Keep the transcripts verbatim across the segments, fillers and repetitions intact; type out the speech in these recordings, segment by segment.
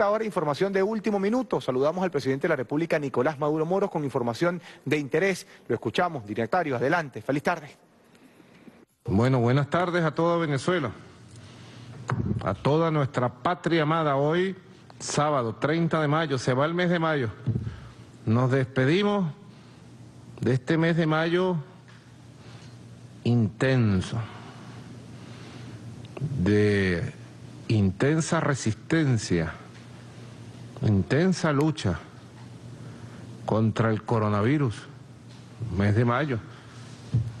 Ahora información de último minuto. Saludamos al presidente de la República, Nicolás Maduro Moros, con información de interés. Lo escuchamos, directario. Adelante. Feliz tarde. Bueno, buenas tardes a toda Venezuela, a toda nuestra patria amada. Hoy, sábado treinta de mayo, se va el mes de mayo. Nos despedimos de este mes de mayo intenso, de intensa resistencia, intensa lucha contra el coronavirus. El mes de mayo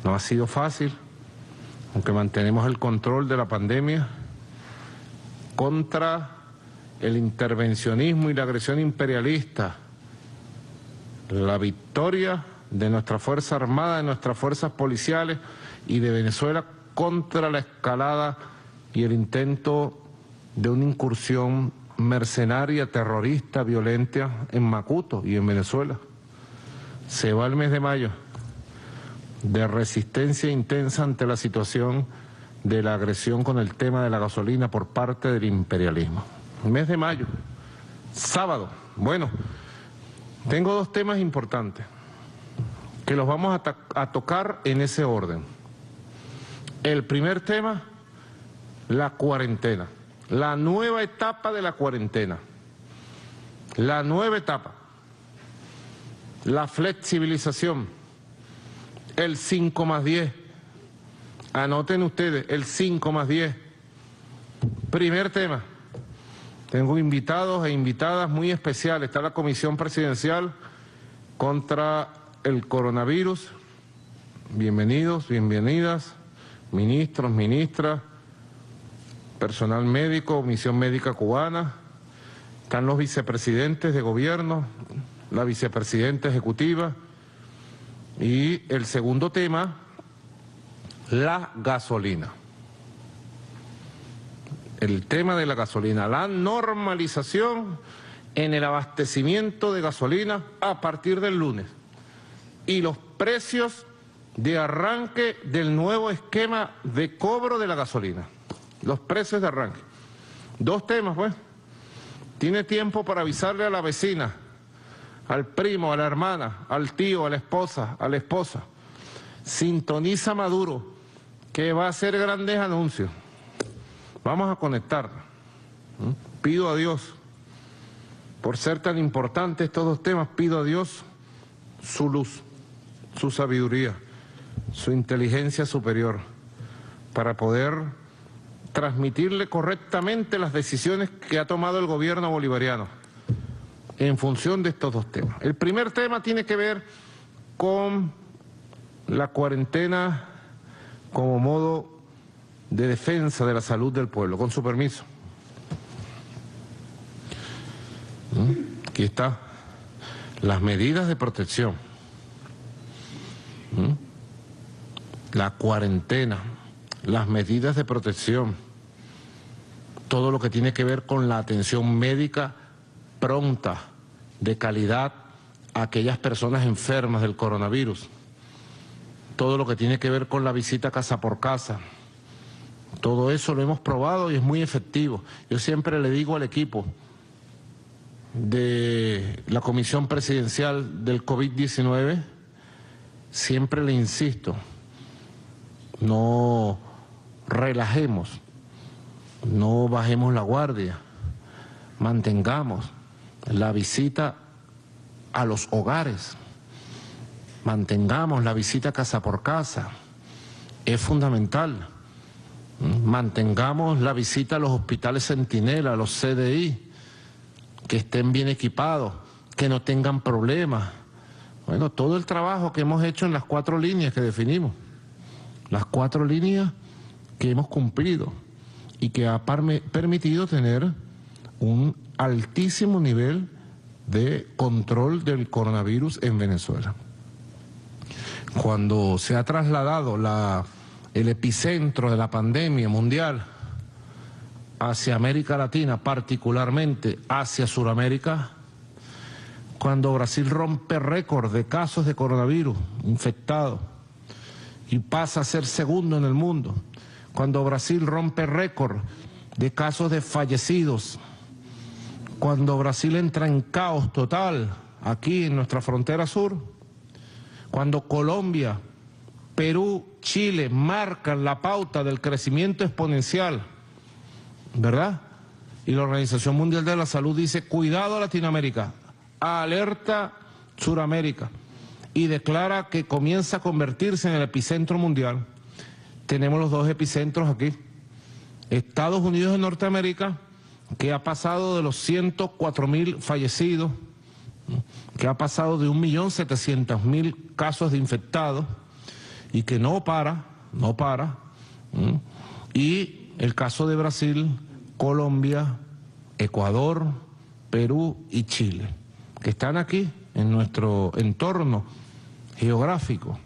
no ha sido fácil, aunque mantenemos el control de la pandemia, contra el intervencionismo y la agresión imperialista. La victoria de nuestra Fuerza Armada, de nuestras fuerzas policiales y de Venezuela contra la escalada y el intento de una incursión mercenaria, terrorista, violenta en Macuto y en Venezuela. Se va el mes de mayo de resistencia intensa ante la situación de la agresión con el tema de la gasolina por parte del imperialismo. El mes de mayo, sábado. Bueno, tengo dos temas importantes que los vamos a, a tocar en ese orden. El primer tema, la cuarentena, la nueva etapa de la cuarentena, la nueva etapa, la flexibilización, el cinco más diez, anoten ustedes, el cinco más diez. Primer tema, tengo invitados e invitadas muy especiales. Está la Comisión Presidencial contra el Coronavirus, bienvenidos, bienvenidas, ministros, ministras, personal médico, misión médica cubana. Están los vicepresidentes de gobierno, la vicepresidenta ejecutiva. Y el segundo tema, la gasolina. El tema de la gasolina, la normalización en el abastecimiento de gasolina a partir del lunes. Y los precios de arranque del nuevo esquema de cobro de la gasolina. Los precios de arranque. Dos temas, pues. Tiene tiempo para avisarle a la vecina, al primo, a la hermana, al tío, a la esposa, a la esposa. Sintoniza Maduro, que va a hacer grandes anuncios. Vamos a conectar. Pido a Dios, por ser tan importantes estos dos temas, pido a Dios su luz, su sabiduría, su inteligencia superior, para poder transmitirle correctamente las decisiones que ha tomado el gobierno bolivariano en función de estos dos temas. El primer tema tiene que ver con la cuarentena como modo de defensa de la salud del pueblo. Con su permiso. Aquí está. Las medidas de protección. La cuarentena. Las medidas de protección, todo lo que tiene que ver con la atención médica pronta, de calidad, a aquellas personas enfermas del coronavirus, todo lo que tiene que ver con la visita casa por casa, todo eso lo hemos probado y es muy efectivo. Yo siempre le digo al equipo de la Comisión Presidencial del COVID diecinueve, siempre le insisto, no relajemos, no bajemos la guardia, mantengamos la visita a los hogares, mantengamos la visita casa por casa, es fundamental, mantengamos la visita a los hospitales centinela, a los C D I, que estén bien equipados, que no tengan problemas. Bueno, todo el trabajo que hemos hecho en las cuatro líneas que definimos, las cuatro líneas que hemos cumplido y que ha permitido tener un altísimo nivel de control del coronavirus en Venezuela. Cuando se ha trasladado la, el epicentro de la pandemia mundial hacia América Latina, particularmente hacia Sudamérica, cuando Brasil rompe récord de casos de coronavirus infectados, y pasa a ser segundo en el mundo, cuando Brasil rompe récord de casos de fallecidos, Cuando Brasil entra en caos total aquí en nuestra frontera sur, cuando Colombia, Perú, Chile marcan la pauta del crecimiento exponencial, ¿verdad? Y la Organización Mundial de la Salud dice, cuidado Latinoamérica, alerta Suramérica, y declara que comienza a convertirse en el epicentro mundial. Tenemos los dos epicentros aquí. Estados Unidos de Norteamérica, que ha pasado de los ciento cuatro mil fallecidos, que ha pasado de un millón setecientos mil casos de infectados, y que no para, no para. Y el caso de Brasil, Colombia, Ecuador, Perú y Chile, que están aquí en nuestro entorno geográfico,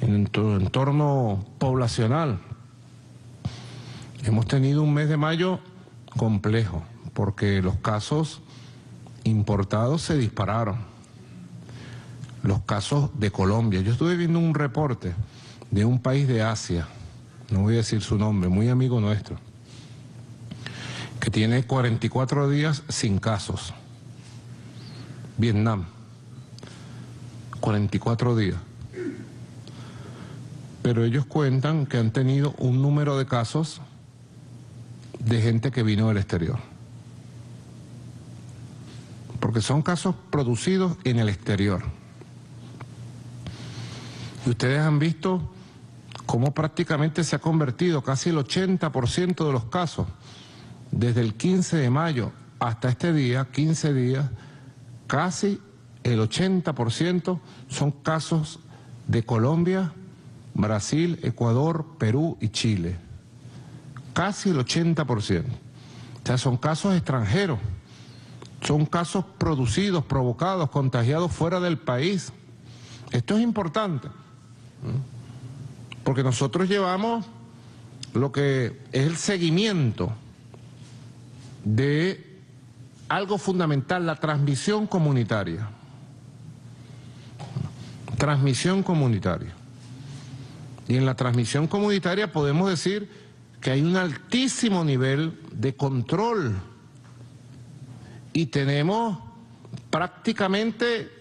en nuestro entorno poblacional. Hemos tenido un mes de mayo complejo, porque los casos importados se dispararon. Los casos de Colombia. Yo estuve viendo un reporte de un país de Asia, no voy a decir su nombre, muy amigo nuestro, que tiene cuarenta y cuatro días sin casos. Vietnam, cuarenta y cuatro días. Pero ellos cuentan que han tenido un número de casos de gente que vino del exterior. Porque son casos producidos en el exterior. Y ustedes han visto cómo prácticamente se ha convertido casi el ochenta por ciento de los casos, desde el quince de mayo hasta este día, quince días, casi el ochenta por ciento son casos de Colombia, Brasil, Ecuador, Perú y Chile. Casi el ochenta por ciento. O sea, son casos extranjeros. Son casos producidos, provocados, contagiados fuera del país. Esto es importante. Porque nosotros llevamos lo que es el seguimiento de algo fundamental, la transmisión comunitaria. Transmisión comunitaria. Y en la transmisión comunitaria podemos decir que hay un altísimo nivel de control. Y tenemos prácticamente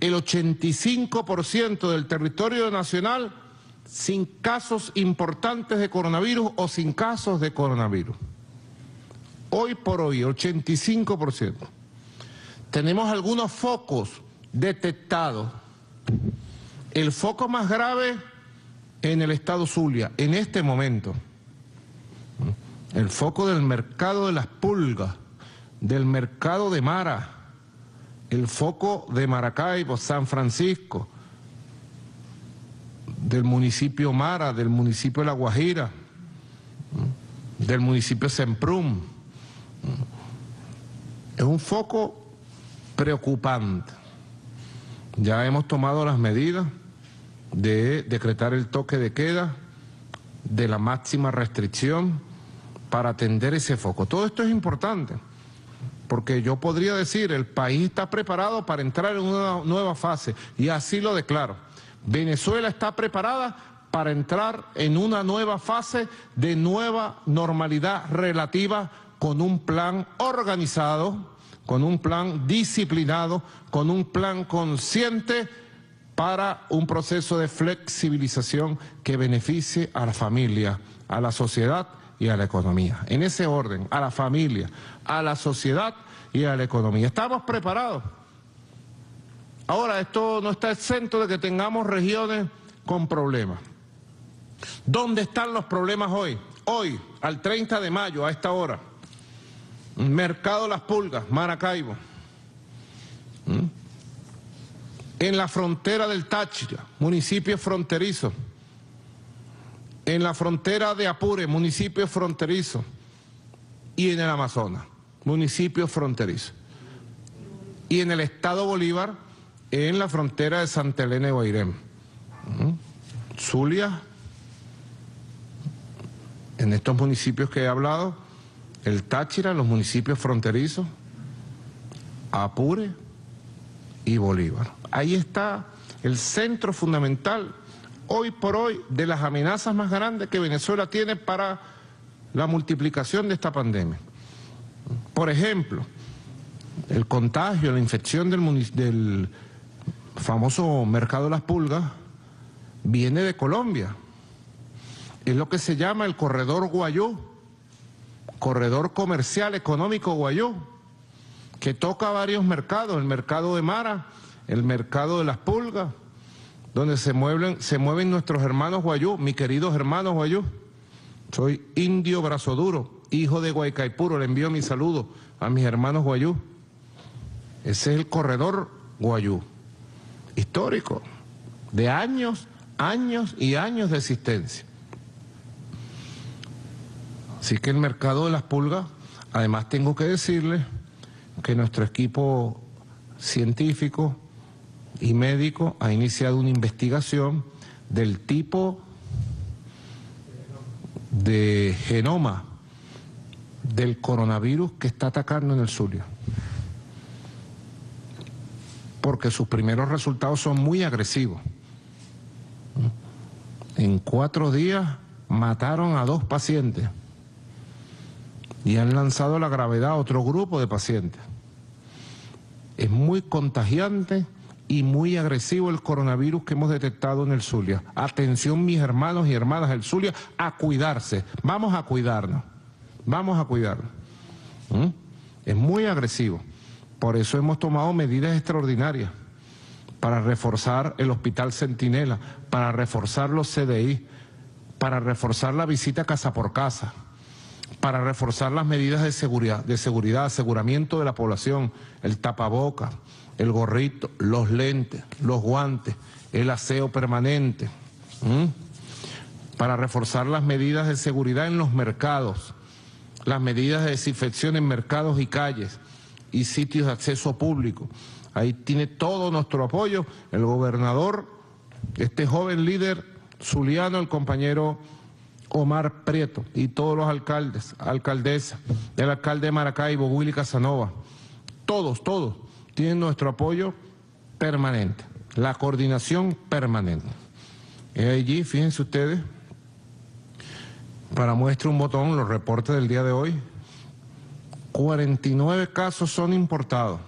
el ochenta y cinco por ciento del territorio nacional sin casos importantes de coronavirus o sin casos de coronavirus. Hoy por hoy, ochenta y cinco por ciento. Tenemos algunos focos detectados. El foco más grave en el estado Zulia, en este momento. El foco del mercado de las pulgas, del mercado de Mara, el foco de Maracaibo, San Francisco, del municipio Mara, del municipio La Guajira, del municipio Semprum. Es un foco preocupante. Ya hemos tomado las medidas de decretar el toque de queda, de la máxima restricción para atender ese foco. Todo esto es importante, porque yo podría decir, el país está preparado para entrar en una nueva fase, y así lo declaro. Venezuela está preparada para entrar en una nueva fase de nueva normalidad relativa, con un plan organizado, con un plan disciplinado, con un plan consciente para un proceso de flexibilización que beneficie a la familia, a la sociedad y a la economía. En ese orden, a la familia, a la sociedad y a la economía. Estamos preparados. Ahora, esto no está exento de que tengamos regiones con problemas. ¿Dónde están los problemas hoy? Hoy, al treinta de mayo, a esta hora, Mercado Las Pulgas, Maracaibo. ¿Mm? En la frontera del Táchira, municipio fronterizo. En la frontera de Apure, municipio fronterizo. Y en el Amazonas, municipio fronterizo. Y en el estado Bolívar, en la frontera de Santa Elena de Guairén. ¿Mm? Zulia, en estos municipios que he hablado, el Táchira, los municipios fronterizos, Apure y Bolívar. Ahí está el centro fundamental, hoy por hoy, de las amenazas más grandes que Venezuela tiene para la multiplicación de esta pandemia. Por ejemplo, el contagio, la infección del, del famoso Mercado de las Pulgas viene de Colombia. Es lo que se llama el corredor Guayó, corredor comercial económico Guayó, que toca varios mercados, el mercado de Mara, el mercado de las Pulgas, donde se mueven, se mueven nuestros hermanos Guayú, mis queridos hermanos Guayú. Soy indio brazo duro, hijo de Guaycaipuro, le envío mi saludo a mis hermanos Guayú. Ese es el corredor Guayú, histórico, de años, años y años de existencia. Así que el mercado de las Pulgas, además tengo que decirles que nuestro equipo científico y médico ha iniciado una investigación del tipo de genoma del coronavirus que está atacando en el Zulia, porque sus primeros resultados son muy agresivos. En cuatro días mataron a dos pacientes y han lanzado a la gravedad a otro grupo de pacientes. Es muy contagiante y muy agresivo el coronavirus que hemos detectado en el Zulia. Atención, mis hermanos y hermanas del Zulia, a cuidarse. Vamos a cuidarnos. Vamos a cuidarnos. ¿Mm? Es muy agresivo. Por eso hemos tomado medidas extraordinarias para reforzar el Hospital Centinela, para reforzar los C D I, para reforzar la visita casa por casa, para reforzar las medidas de seguridad, de seguridad, aseguramiento de la población, el tapabocas, el gorrito, los lentes, los guantes, el aseo permanente, ¿Mm? para reforzar las medidas de seguridad en los mercados, las medidas de desinfección en mercados y calles y sitios de acceso público. Ahí tiene todo nuestro apoyo el gobernador, este joven líder zuliano, el compañero Omar Prieto, y todos los alcaldes, alcaldesas, el alcalde de Maracaibo, Willy Casanova, todos, todos tienen nuestro apoyo permanente, la coordinación permanente. Y allí, fíjense ustedes, para muestra un botón, los reportes del día de hoy, cuarenta y nueve casos son importados,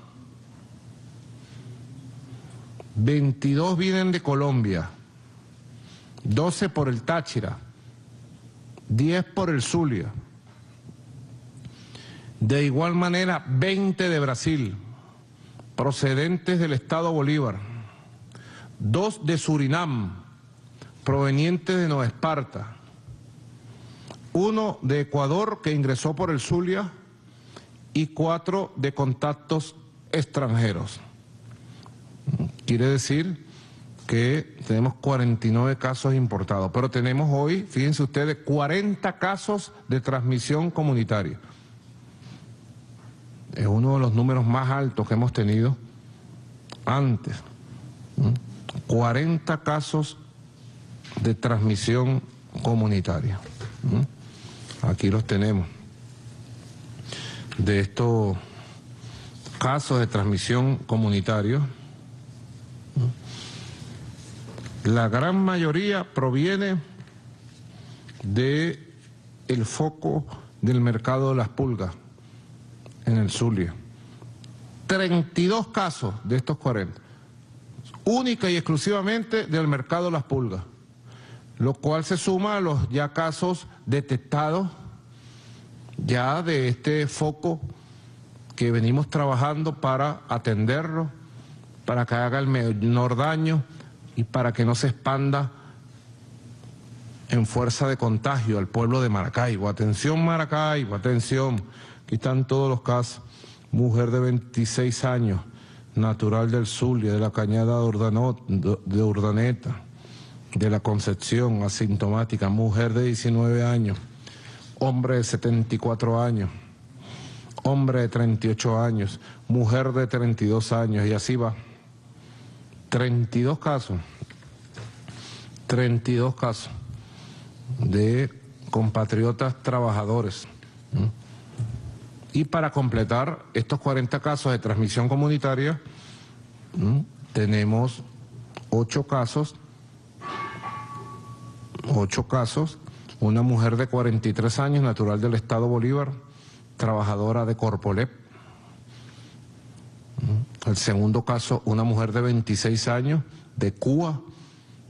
veintidós vienen de Colombia, doce por el Táchira, diez por el Zulia, de igual manera veinte de Brasil, procedentes del estado Bolívar, dos de Surinam, provenientes de Nueva Esparta, uno de Ecuador que ingresó por el Zulia y cuatro de contactos extranjeros. Quiere decir que tenemos cuarenta y nueve casos importados, pero tenemos hoy, fíjense ustedes, cuarenta casos de transmisión comunitaria. Es uno de los números más altos que hemos tenido antes. cuarenta casos de transmisión comunitaria. Aquí los tenemos. De estos casos de transmisión comunitaria, la gran mayoría proviene de el foco del mercado de las Pulgas en el Zulia. treinta y dos casos de estos cuarenta, única y exclusivamente del mercado de las Pulgas, lo cual se suma a los ya casos detectados ya de este foco que venimos trabajando para atenderlo, para que haga el menor daño y para que no se expanda en fuerza de contagio al pueblo de Maracaibo. Atención Maracaibo, atención, aquí están todos los casos. Mujer de veintiséis años, natural del Zulia, de la Cañada de, Urdano, de Urdaneta, de la Concepción, asintomática. Mujer de diecinueve años, hombre de setenta y cuatro años, hombre de treinta y ocho años, mujer de treinta y dos años, y así va. treinta y dos casos, treinta y dos casos de compatriotas trabajadores. Y para completar estos cuarenta casos de transmisión comunitaria, tenemos ocho casos, ocho casos, una mujer de cuarenta y tres años, natural del estado Bolívar, trabajadora de Corpoelec. El segundo caso, una mujer de veintiséis años de Cuba,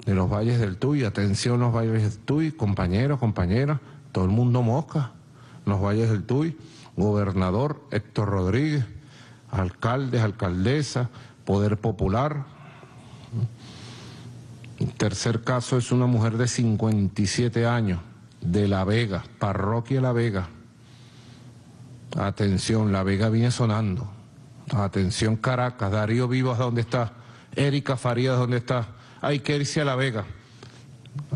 de los valles del Tuy. Atención, los valles del Tuy, compañeros, compañeras, todo el mundo mosca. Los valles del Tuy, gobernador Héctor Rodríguez, alcaldes, alcaldesas, poder popular. El tercer caso es una mujer de cincuenta y siete años de La Vega, parroquia La Vega. Atención, La Vega viene sonando. Atención Caracas, Darío Vivas, ¿dónde está? Erika Farías, ¿dónde está? Hay que irse a La Vega.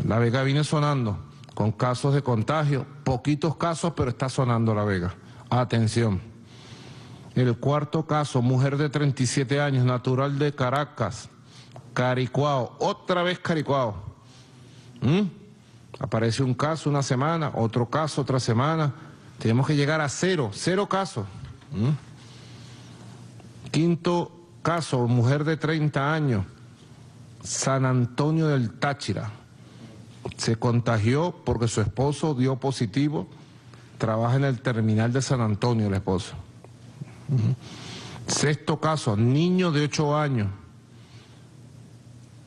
La Vega viene sonando, con casos de contagio, poquitos casos, pero está sonando La Vega. Atención. El cuarto caso, mujer de treinta y siete años, natural de Caracas, Caricuao, otra vez Caricuao. ¿Mm? Aparece un caso una semana, otro caso otra semana. Tenemos que llegar a cero, cero casos. ¿Mm? Quinto caso, mujer de treinta años, San Antonio del Táchira. Se contagió porque su esposo dio positivo, trabaja en el terminal de San Antonio el esposo. Uh-huh. Sexto caso, niño de ocho años,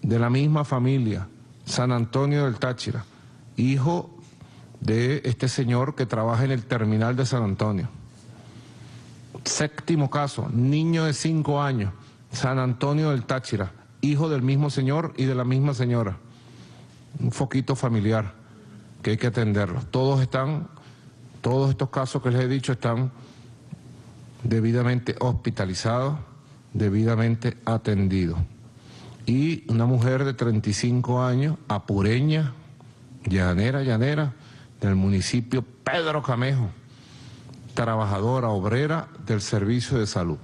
de la misma familia, San Antonio del Táchira, hijo de este señor que trabaja en el terminal de San Antonio. Séptimo caso, niño de cinco años, San Antonio del Táchira, hijo del mismo señor y de la misma señora. Un foquito familiar que hay que atenderlos. Todos están, todos estos casos que les he dicho están debidamente hospitalizados, debidamente atendidos. Y una mujer de treinta y cinco años, apureña, llanera, llanera, del municipio Pedro Camejo, trabajadora obrera del servicio de salud,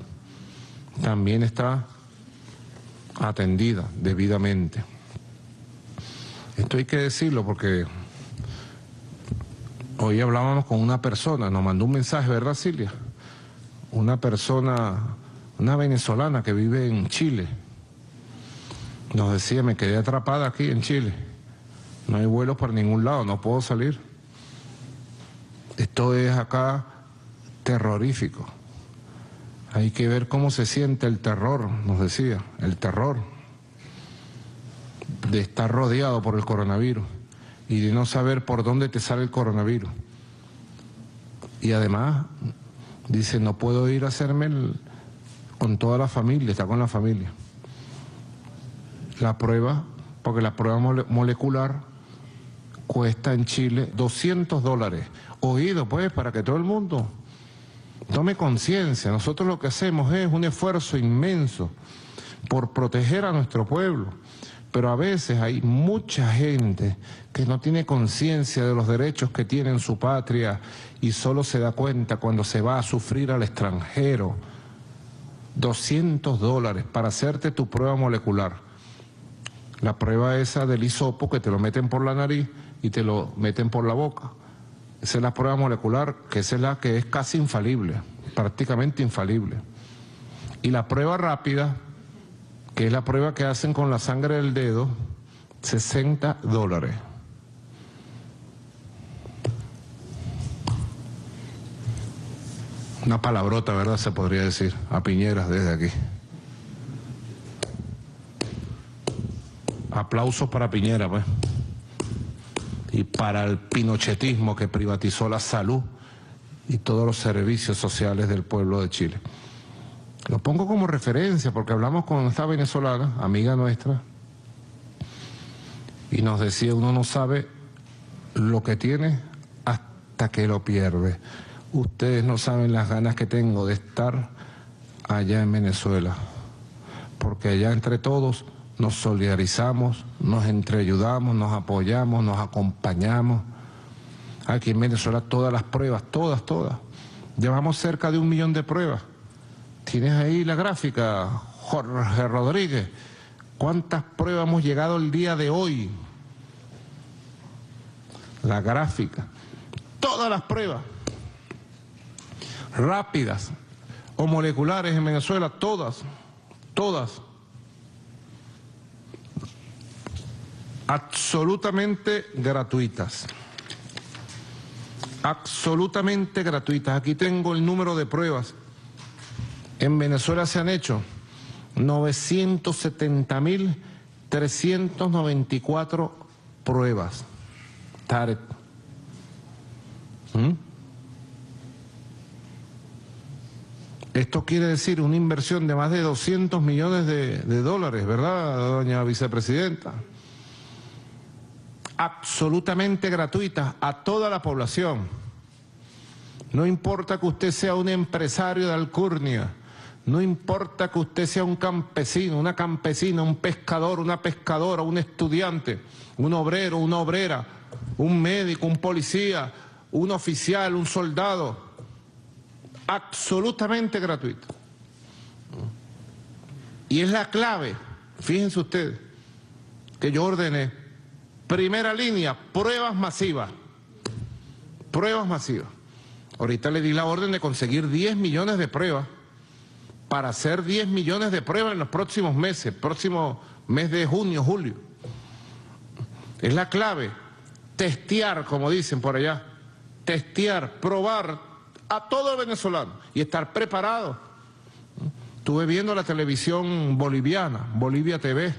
también está atendida debidamente. Esto hay que decirlo porque hoy hablábamos con una persona, nos mandó un mensaje, ¿verdad, Silvia? Una persona, una venezolana que vive en Chile, nos decía, me quedé atrapada aquí en Chile, no hay vuelos para ningún lado, no puedo salir. Esto es acá terrorífico. Hay que ver cómo se siente el terror, nos decía, el terror de estar rodeado por el coronavirus y de no saber por dónde te sale el coronavirus. Y además, dice, no puedo ir a hacerme el, con toda la familia, está con la familia. La prueba, porque la prueba mole, molecular cuesta en Chile doscientos dólares. Oído, pues, para que todo el mundo tome conciencia. Nosotros lo que hacemos es un esfuerzo inmenso por proteger a nuestro pueblo, pero a veces hay mucha gente que no tiene conciencia de los derechos que tiene en su patria y solo se da cuenta cuando se va a sufrir al extranjero. doscientos dólares para hacerte tu prueba molecular. La prueba esa del hisopo que te lo meten por la nariz y te lo meten por la boca. Esa es la prueba molecular, que esa es la que es casi infalible, prácticamente infalible. Y la prueba rápida, que es la prueba que hacen con la sangre del dedo, sesenta dólares. Una palabrota, ¿verdad? Se podría decir a Piñera desde aquí. Aplausos para Piñera, pues. Y para el pinochetismo que privatizó la salud y todos los servicios sociales del pueblo de Chile. Lo pongo como referencia porque hablamos con esta venezolana, amiga nuestra, y nos decía, uno no sabe lo que tiene hasta que lo pierde. Ustedes no saben las ganas que tengo de estar allá en Venezuela, porque allá entre todos nos solidarizamos, nos entreayudamos, nos apoyamos, nos acompañamos. Aquí en Venezuela todas las pruebas, todas, todas. Llevamos cerca de un millón de pruebas. Tienes ahí la gráfica, Jorge Rodríguez. ¿Cuántas pruebas hemos llegado el día de hoy? La gráfica. Todas las pruebas rápidas o moleculares en Venezuela, todas, todas. Absolutamente gratuitas. absolutamente gratuitas. Aquí tengo el número de pruebas. En Venezuela se han hecho novecientas setenta mil trescientas noventa y cuatro pruebas. Tarek. ¿Mm? Esto quiere decir una inversión de más de doscientos millones de, de dólares, ¿verdad, doña vicepresidenta? Absolutamente gratuitas a toda la población. No importa que usted sea un empresario de alcurnia, no importa que usted sea un campesino, una campesina, un pescador, una pescadora, un estudiante, un obrero, una obrera, un médico, un policía, un oficial, un soldado. Absolutamente gratuito. Y es la clave, fíjense ustedes, que yo ordené. Primera línea, pruebas masivas. Pruebas masivas. Ahorita le di la orden de conseguir diez millones de pruebas, para hacer diez millones de pruebas en los próximos meses, próximo mes de junio, julio. Es la clave, testear, como dicen por allá, testear, probar a todo el venezolano y estar preparado. Estuve viendo la televisión boliviana, Bolivia T V,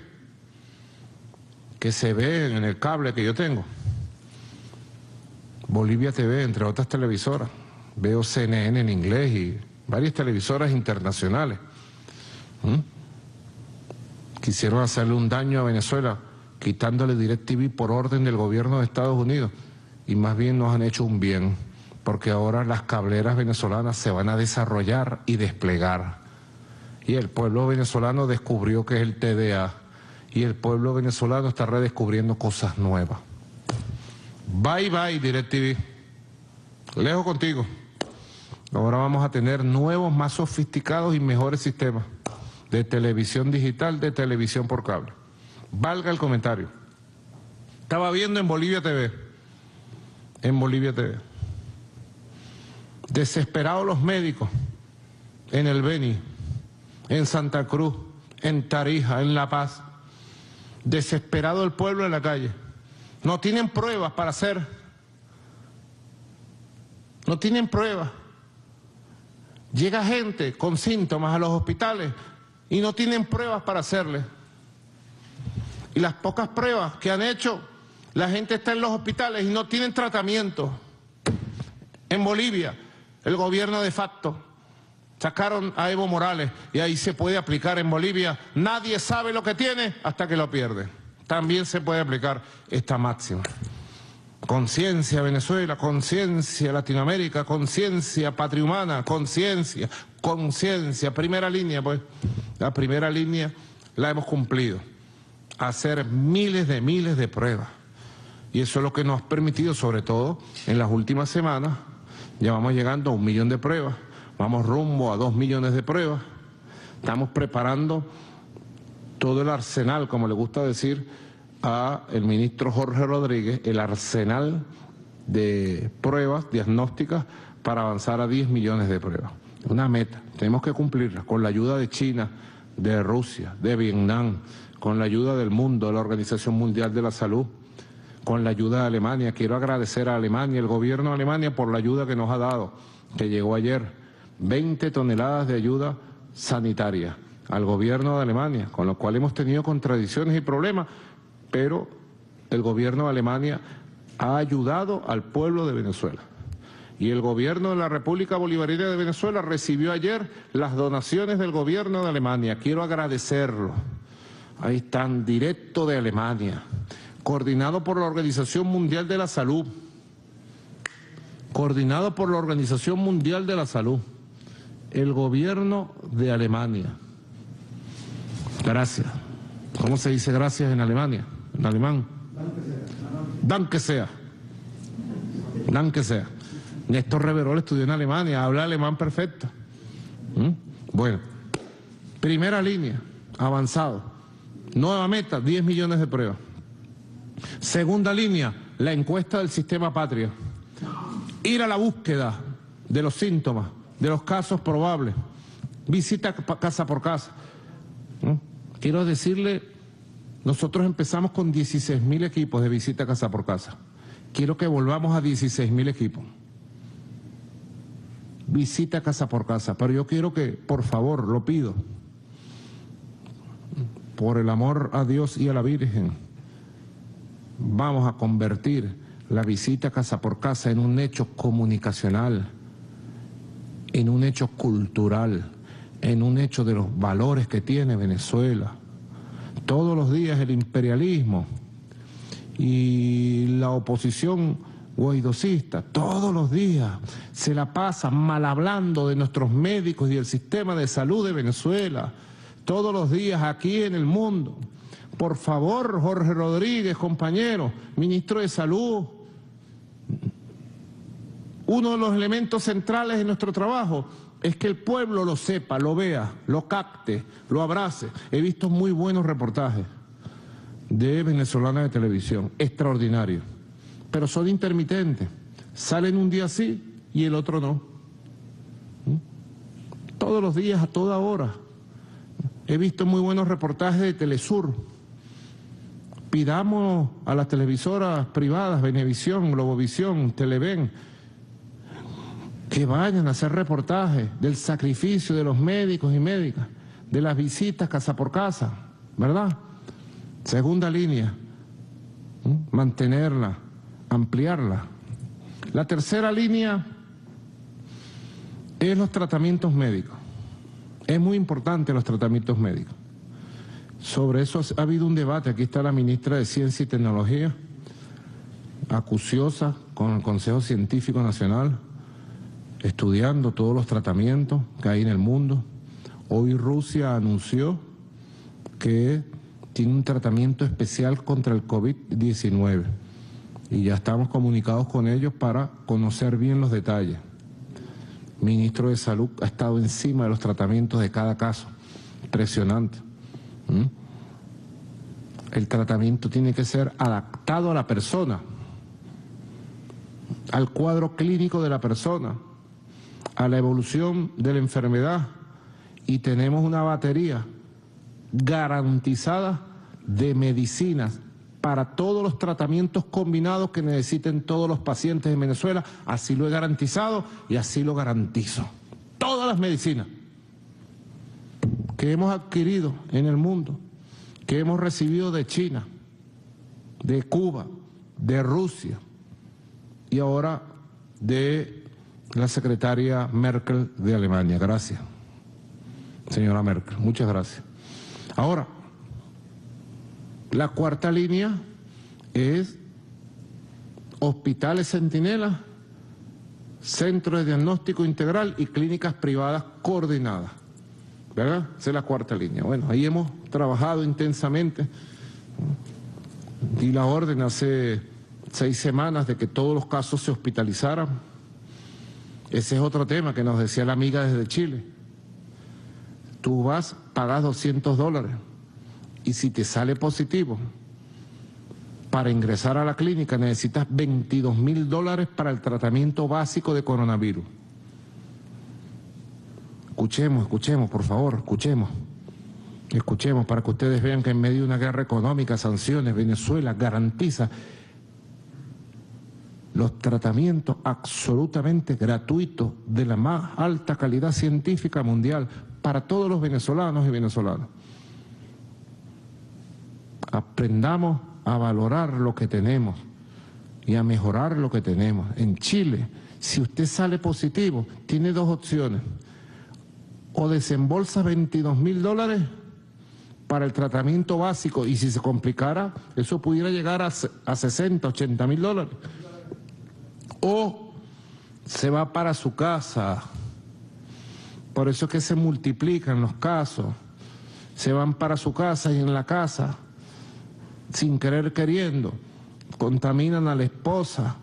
que se ve en el cable que yo tengo. Bolivia T V, entre otras televisoras. Veo C N N en inglés y varias televisoras internacionales. ¿Mm? Quisieron hacerle un daño a Venezuela quitándole DirecTV por orden del gobierno de Estados Unidos, y más bien nos han hecho un bien, porque ahora las cableras venezolanas se van a desarrollar y desplegar. Y el pueblo venezolano descubrió que es el T D A, y el pueblo venezolano está redescubriendo cosas nuevas. Bye bye DirecTV, lejos contigo. Ahora vamos a tener nuevos, más sofisticados y mejores sistemas de televisión digital, de televisión por cable. Valga el comentario. Estaba viendo en Bolivia T V, en Bolivia T V, desesperados los médicos en el Beni, en Santa Cruz, en Tarija, en La Paz, desesperado el pueblo en la calle. No tienen pruebas para hacer, no tienen pruebas. Llega gente con síntomas a los hospitales y no tienen pruebas para hacerles. Y las pocas pruebas que han hecho, la gente está en los hospitales y no tienen tratamiento. En Bolivia, el gobierno de facto, sacaron a Evo Morales, y ahí se puede aplicar en Bolivia. Nadie sabe lo que tiene hasta que lo pierde. También se puede aplicar esta máxima. Conciencia Venezuela, conciencia Latinoamérica, conciencia patria humana, conciencia, conciencia. Primera línea, pues, la primera línea la hemos cumplido. Hacer miles de miles de pruebas. Y eso es lo que nos ha permitido, sobre todo en las últimas semanas. Ya vamos llegando a un millón de pruebas, vamos rumbo a dos millones de pruebas. Estamos preparando todo el arsenal, como le gusta decir a el ministro Jorge Rodríguez, el arsenal de pruebas diagnósticas para avanzar a diez millones de pruebas. Una meta, tenemos que cumplirla con la ayuda de China, de Rusia, de Vietnam, con la ayuda del mundo, de la Organización Mundial de la Salud, con la ayuda de Alemania. Quiero agradecer a Alemania, el gobierno de Alemania, por la ayuda que nos ha dado, que llegó ayer, veinte toneladas de ayuda sanitaria al gobierno de Alemania, con lo cual hemos tenido contradicciones y problemas, pero el gobierno de Alemania ha ayudado al pueblo de Venezuela. Y el gobierno de la República Bolivariana de Venezuela recibió ayer las donaciones del gobierno de Alemania. Quiero agradecerlo. Ahí están, directo de Alemania, coordinado por la Organización Mundial de la Salud, coordinado por la Organización Mundial de la Salud, el gobierno de Alemania. Gracias. ¿Cómo se dice gracias en Alemania? En alemán. Danke sehr. Danke sehr. Néstor Reverol estudió en Alemania, habla alemán perfecto. ¿Mm? Bueno, primera línea, avanzado. Nueva meta, diez millones de pruebas. Segunda línea, la encuesta del Sistema Patria. Ir a la búsqueda de los síntomas, de los casos probables. Visita casa por casa. ¿No? Quiero decirle, nosotros empezamos con dieciséis mil equipos de visita casa por casa. Quiero que volvamos a dieciséis mil equipos. visita casa por casa. Pero yo quiero que, por favor, lo pido, por el amor a Dios y a la Virgen, vamos a convertir la visita casa por casa en un hecho comunicacional, en un hecho cultural, en un hecho de los valores que tiene Venezuela. Todos los días el imperialismo y la oposición guaidocista, todos los días se la pasa mal hablando de nuestros médicos y el sistema de salud de Venezuela, todos los días aquí en el mundo. Por favor, Jorge Rodríguez, compañero, ministro de Salud, uno de los elementos centrales de nuestro trabajo es que el pueblo lo sepa, lo vea, lo capte, lo abrace. He visto muy buenos reportajes de venezolanas de televisión, extraordinarios, pero son intermitentes, salen un día sí y el otro no. Todos los días, a toda hora. He visto muy buenos reportajes de Telesur. Pidamos a las televisoras privadas, Venevisión, Globovisión, Televen, que vayan a hacer reportajes del sacrificio de los médicos y médicas, de las visitas casa por casa, ¿verdad? Segunda línea, mantenerla, ampliarla. La tercera línea es los tratamientos médicos. Es muy importante los tratamientos médicos. Sobre eso ha habido un debate. Aquí está la ministra de Ciencia y Tecnología, acuciosa con el Consejo Científico Nacional, estudiando todos los tratamientos que hay en el mundo. Hoy Rusia anunció que tiene un tratamiento especial contra el COVID diecinueve y ya estamos comunicados con ellos para conocer bien los detalles. El ministro de Salud ha estado encima de los tratamientos de cada caso, impresionante. ¿Mm? El tratamiento tiene que ser adaptado a la persona, al cuadro clínico de la persona, a la evolución de la enfermedad, y tenemos una batería garantizada de medicinas para todos los tratamientos combinados que necesiten todos los pacientes en Venezuela. Así lo he garantizado y así lo garantizo. Todas las medicinas que hemos adquirido en el mundo, que hemos recibido de China, de Cuba, de Rusia y ahora de la secretaria Merkel de Alemania. Gracias, señora Merkel, muchas gracias. Ahora, la cuarta línea es hospitales centinelas, centros de diagnóstico integral y clínicas privadas coordinadas, ¿verdad? Esa es la cuarta línea. Bueno, ahí hemos trabajado intensamente. Di la orden hace seis semanas de que todos los casos se hospitalizaran. Ese es otro tema que nos decía la amiga desde Chile. Tú vas, pagas doscientos dólares y si te sale positivo, para ingresar a la clínica necesitas veintidós mil dólares para el tratamiento básico de coronavirus. Escuchemos, escuchemos, por favor, escuchemos. Escuchemos para que ustedes vean que en medio de una guerra económica, sanciones, Venezuela garantiza los tratamientos absolutamente gratuitos de la más alta calidad científica mundial para todos los venezolanos y venezolanas. Aprendamos a valorar lo que tenemos y a mejorar lo que tenemos. En Chile, si usted sale positivo, tiene dos opciones. O desembolsa veintidós mil dólares para el tratamiento básico y si se complicara, eso pudiera llegar a, a sesenta, ochenta mil dólares. O se va para su casa. Por eso es que se multiplican los casos. Se van para su casa y en la casa, sin querer queriendo, contaminan a la esposa,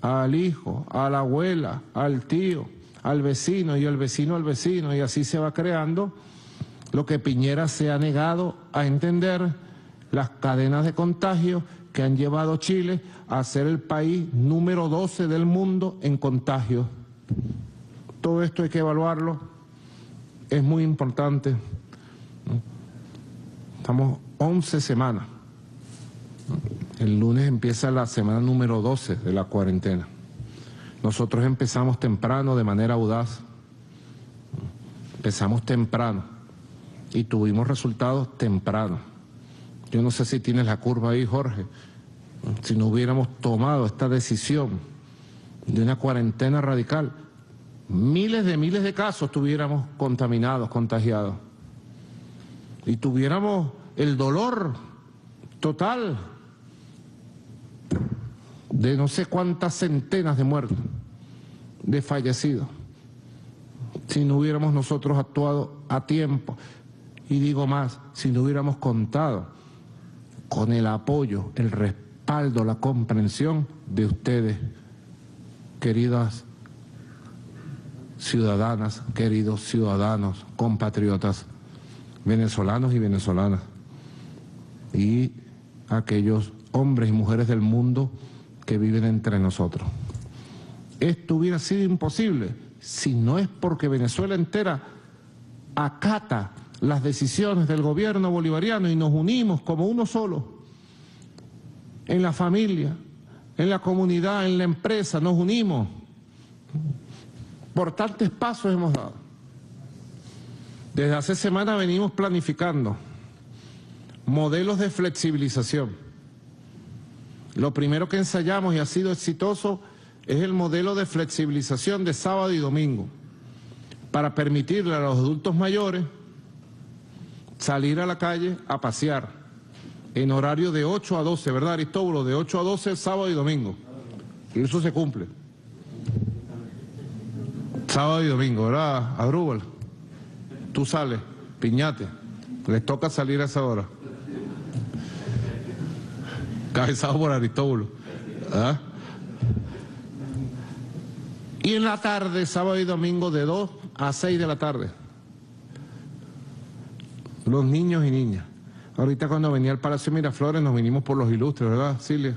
al hijo, a la abuela, al tío, al vecino y al vecino al vecino. Y así se va creando lo que Piñera se ha negado a entender, las cadenas de contagio que han llevado a Chile a ser el país número doce del mundo en contagios. Todo esto hay que evaluarlo, es muy importante. Estamos once semanas. El lunes empieza la semana número doce de la cuarentena. Nosotros empezamos temprano, de manera audaz, Empezamos temprano y tuvimos resultados temprano. Yo no sé si tienes la curva ahí, Jorge. Si no hubiéramos tomado esta decisión de una cuarentena radical, miles de miles de casos tuviéramos contaminados, contagiados. Y tuviéramos el dolor total de no sé cuántas centenas de muertos, de fallecidos, si no hubiéramos nosotros actuado a tiempo. Y digo más, si no hubiéramos contado con el apoyo, el respaldo, la comprensión de ustedes, queridas ciudadanas, queridos ciudadanos, compatriotas venezolanos y venezolanas, y aquellos hombres y mujeres del mundo que viven entre nosotros. Esto hubiera sido imposible si no es porque Venezuela entera acata las decisiones del gobierno bolivariano y nos unimos como uno solo. En la familia, en la comunidad, en la empresa, nos unimos. Importantes pasos hemos dado. Desde hace semanas venimos planificando modelos de flexibilización. Lo primero que ensayamos y ha sido exitoso es el modelo de flexibilización de sábado y domingo, para permitirle a los adultos mayores salir a la calle a pasear en horario de ocho a doce, ¿verdad, Aristóbulo? De ocho a doce el sábado y domingo. Y eso se cumple. Sábado y domingo, ¿verdad, Asdrúbal? Tú sales, piñate, les toca salir a esa hora. Cabezado por Aristóbulo. ¿Ah? Y en la tarde, sábado y domingo, de dos a seis de la tarde. Los niños y niñas. Ahorita cuando venía al Palacio Miraflores nos vinimos por los Ilustres, ¿verdad, Silvia?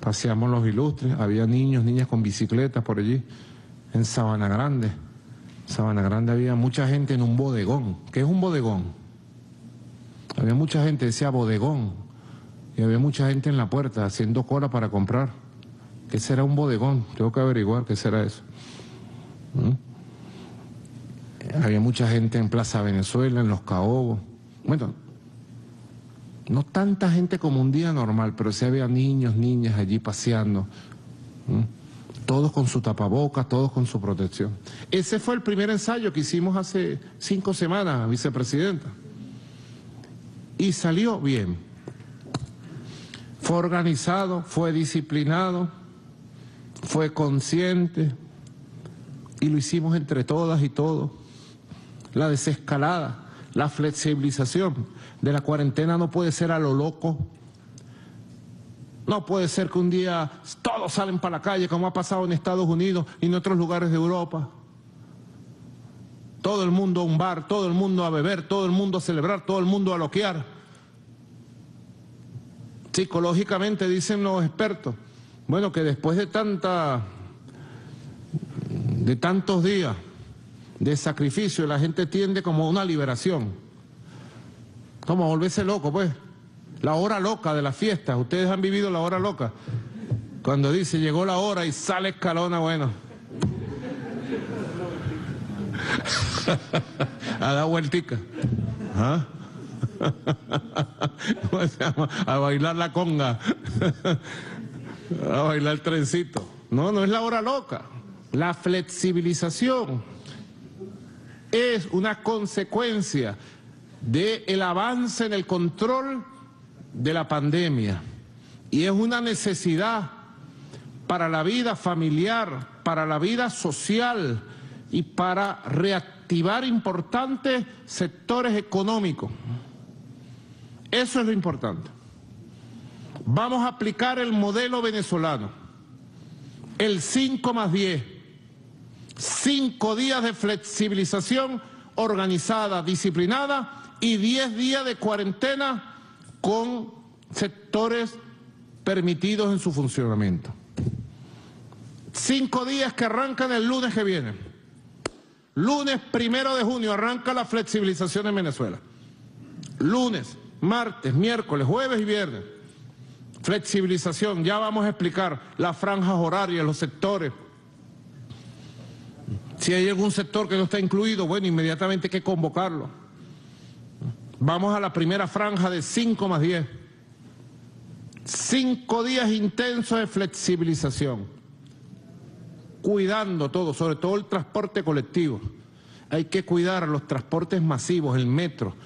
Paseamos los Ilustres, había niños, niñas con bicicletas por allí, en Sabana Grande. Sabana Grande había mucha gente en un bodegón. ¿Qué es un bodegón? Había mucha gente, decía bodegón, y había mucha gente en la puerta haciendo cola para comprar. ¿Qué será un bodegón? Tengo que averiguar qué será eso. ¿Mm? Había mucha gente en Plaza Venezuela, en Los Caobos. Bueno, no tanta gente como un día normal, pero sí había niños, niñas allí paseando. ¿Mm? Todos con su tapabocas, todos con su protección. Ese fue el primer ensayo que hicimos hace cinco semanas, vicepresidenta. Y salió bien. Fue organizado, fue disciplinado, fue consciente, y lo hicimos entre todas y todos. La desescalada, la flexibilización de la cuarentena no puede ser a lo loco. No puede ser que un día todos salen para la calle, como ha pasado en Estados Unidos y en otros lugares de Europa. Todo el mundo a un bar, todo el mundo a beber, todo el mundo a celebrar, todo el mundo a loquear. Psicológicamente, dicen los expertos, bueno, que después de tanta, de tantos días de sacrificio, la gente tiende como a una liberación, como a volverse loco, pues. La hora loca de las fiestas. Ustedes han vivido la hora loca. Cuando dice, llegó la hora y sale escalona, bueno. A dar vueltica. ¿Ah? ¿Cómo se llama? A bailar la conga. A bailar el trencito. No, no es la hora loca. La flexibilización es una consecuencia del avance en el control de la pandemia y es una necesidad para la vida familiar, para la vida social y para reactivar importantes sectores económicos. Eso es lo importante. Vamos a aplicar el modelo venezolano, el cinco más diez, cinco días de flexibilización organizada, disciplinada, y diez días de cuarentena con sectores permitidos en su funcionamiento. cinco días que arrancan el lunes que viene. Lunes primero de junio arranca la flexibilización en Venezuela. Lunes, martes, miércoles, jueves y viernes. Flexibilización, ya vamos a explicar las franjas horarias, los sectores. Si hay algún sector que no está incluido, bueno, inmediatamente hay que convocarlo. Vamos a la primera franja de cinco más diez. Cinco días intensos de flexibilización, cuidando todo, sobre todo el transporte colectivo. Hay que cuidar los transportes masivos, el metro,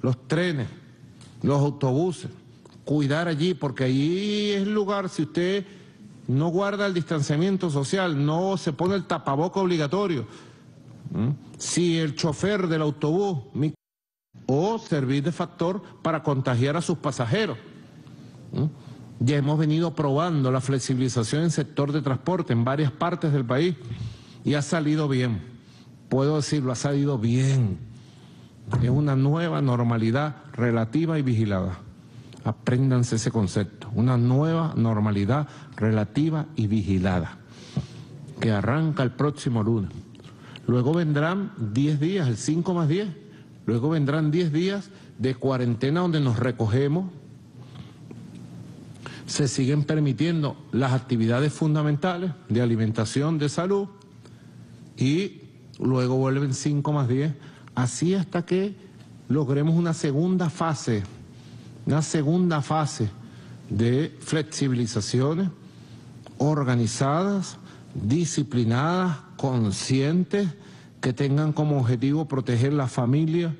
los trenes, los autobuses. Cuidar allí, porque allí es lugar, si usted no guarda el distanciamiento social, no se pone el tapaboca obligatorio, ¿Mm? si el chofer del autobús, mi... o servir de factor para contagiar a sus pasajeros. ¿Mm? Ya hemos venido probando la flexibilización en sector de transporte en varias partes del país y ha salido bien, puedo decirlo, ha salido bien. Es una nueva normalidad relativa y vigilada. Apréndanse ese concepto, una nueva normalidad relativa y vigilada, que arranca el próximo lunes. Luego vendrán diez días, el cinco más diez, luego vendrán diez días de cuarentena donde nos recogemos. Se siguen permitiendo las actividades fundamentales de alimentación, de salud, y luego vuelven cinco más diez, así hasta que logremos una segunda fase. Una segunda fase de flexibilizaciones organizadas, disciplinadas, conscientes, que tengan como objetivo proteger la familia,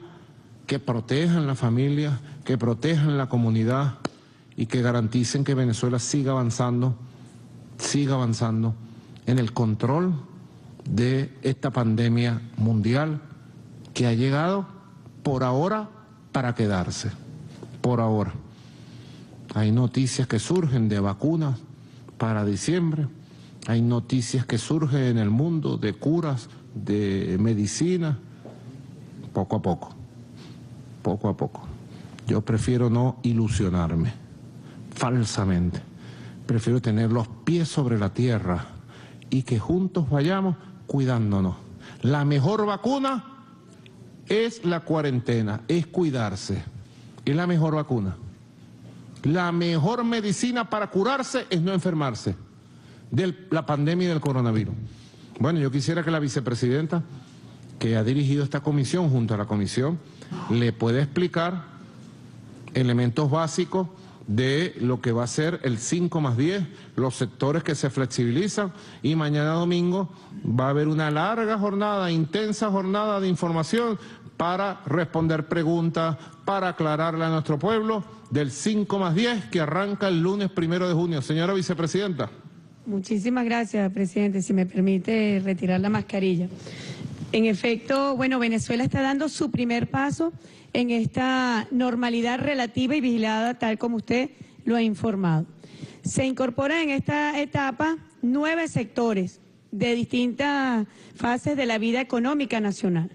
que protejan la familia, que protejan la comunidad y que garanticen que Venezuela siga avanzando, siga avanzando en el control de esta pandemia mundial que ha llegado por ahora para quedarse. Por ahora, hay noticias que surgen de vacunas para diciembre, hay noticias que surgen en el mundo de curas, de medicina, poco a poco, poco a poco. Yo prefiero no ilusionarme falsamente, prefiero tener los pies sobre la tierra y que juntos vayamos cuidándonos. La mejor vacuna es la cuarentena, es cuidarse. Es la mejor vacuna. La mejor medicina para curarse es no enfermarse de la pandemia del coronavirus. Bueno, yo quisiera que la vicepresidenta que ha dirigido esta comisión junto a la comisión le pueda explicar elementos básicos de lo que va a ser el cinco más diez, los sectores que se flexibilizan, y mañana domingo va a haber una larga jornada, intensa jornada de información para responder preguntas, para aclararle a nuestro pueblo del cinco más diez que arranca el lunes primero de junio. Señora vicepresidenta. Muchísimas gracias, presidente. Si me permite retirar la mascarilla. En efecto, bueno, Venezuela está dando su primer paso en esta normalidad relativa y vigilada, tal como usted lo ha informado. Se incorporan en esta etapa nueve sectores de distintas fases de la vida económica nacional.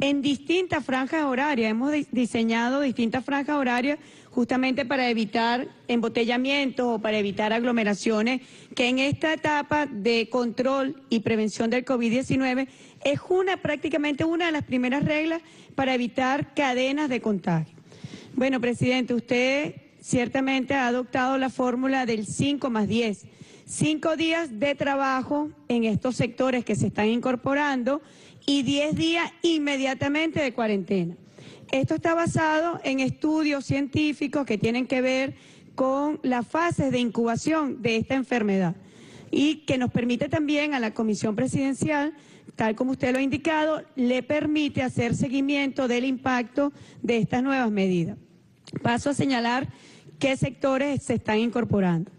En distintas franjas horarias, hemos diseñado distintas franjas horarias justamente para evitar embotellamientos o para evitar aglomeraciones, que en esta etapa de control y prevención del COVID diecinueve es una prácticamente una de las primeras reglas para evitar cadenas de contagio. Bueno, presidente, usted ciertamente ha adoptado la fórmula del cinco más diez, cinco días de trabajo en estos sectores que se están incorporando, y diez días inmediatamente de cuarentena. Esto está basado en estudios científicos que tienen que ver con las fases de incubación de esta enfermedad y que nos permite también a la Comisión Presidencial, tal como usted lo ha indicado, le permite hacer seguimiento del impacto de estas nuevas medidas. Paso a señalar qué sectores se están incorporando.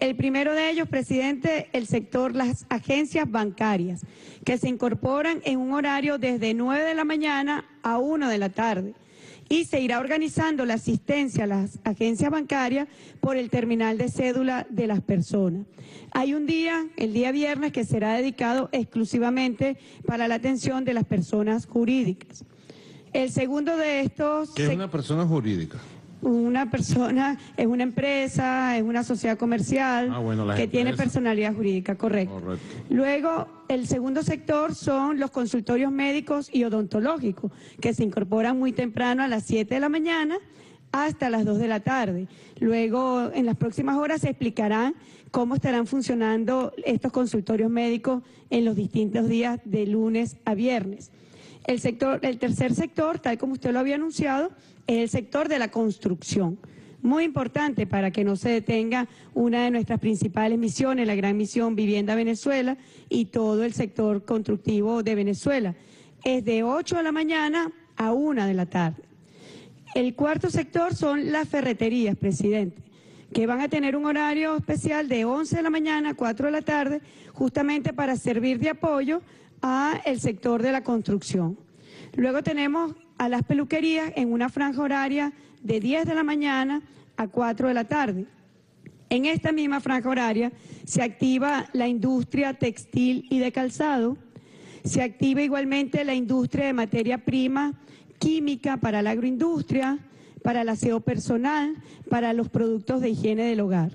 El primero de ellos, presidente, el sector, las agencias bancarias, que se incorporan en un horario desde nueve de la mañana a una de la tarde. Y se irá organizando la asistencia a las agencias bancarias por el terminal de cédula de las personas. Hay un día, el día viernes, que será dedicado exclusivamente para la atención de las personas jurídicas. El segundo de estos... ¿Qué es una persona jurídica? Una persona, es una empresa, es una sociedad comercial ah, bueno, que empresas. tiene personalidad jurídica, correcto. correcto. Luego, el segundo sector son los consultorios médicos y odontológicos, que se incorporan muy temprano a las siete de la mañana hasta las dos de la tarde. Luego, en las próximas horas, se explicará cómo estarán funcionando estos consultorios médicos en los distintos días de lunes a viernes. El sector, el tercer sector, tal como usted lo había anunciado, es el sector de la construcción. Muy importante para que no se detenga una de nuestras principales misiones, la gran misión Vivienda Venezuela y todo el sector constructivo de Venezuela. Es de ocho de la mañana a una de la tarde. El cuarto sector son las ferreterías, presidente, que van a tener un horario especial de once de la mañana a cuatro de la tarde, justamente para servir de apoyo al sector de la construcción. Luego tenemos a las peluquerías en una franja horaria de diez de la mañana a cuatro de la tarde. En esta misma franja horaria se activa la industria textil y de calzado, se activa igualmente la industria de materia prima química para la agroindustria, para el aseo personal, para los productos de higiene del hogar.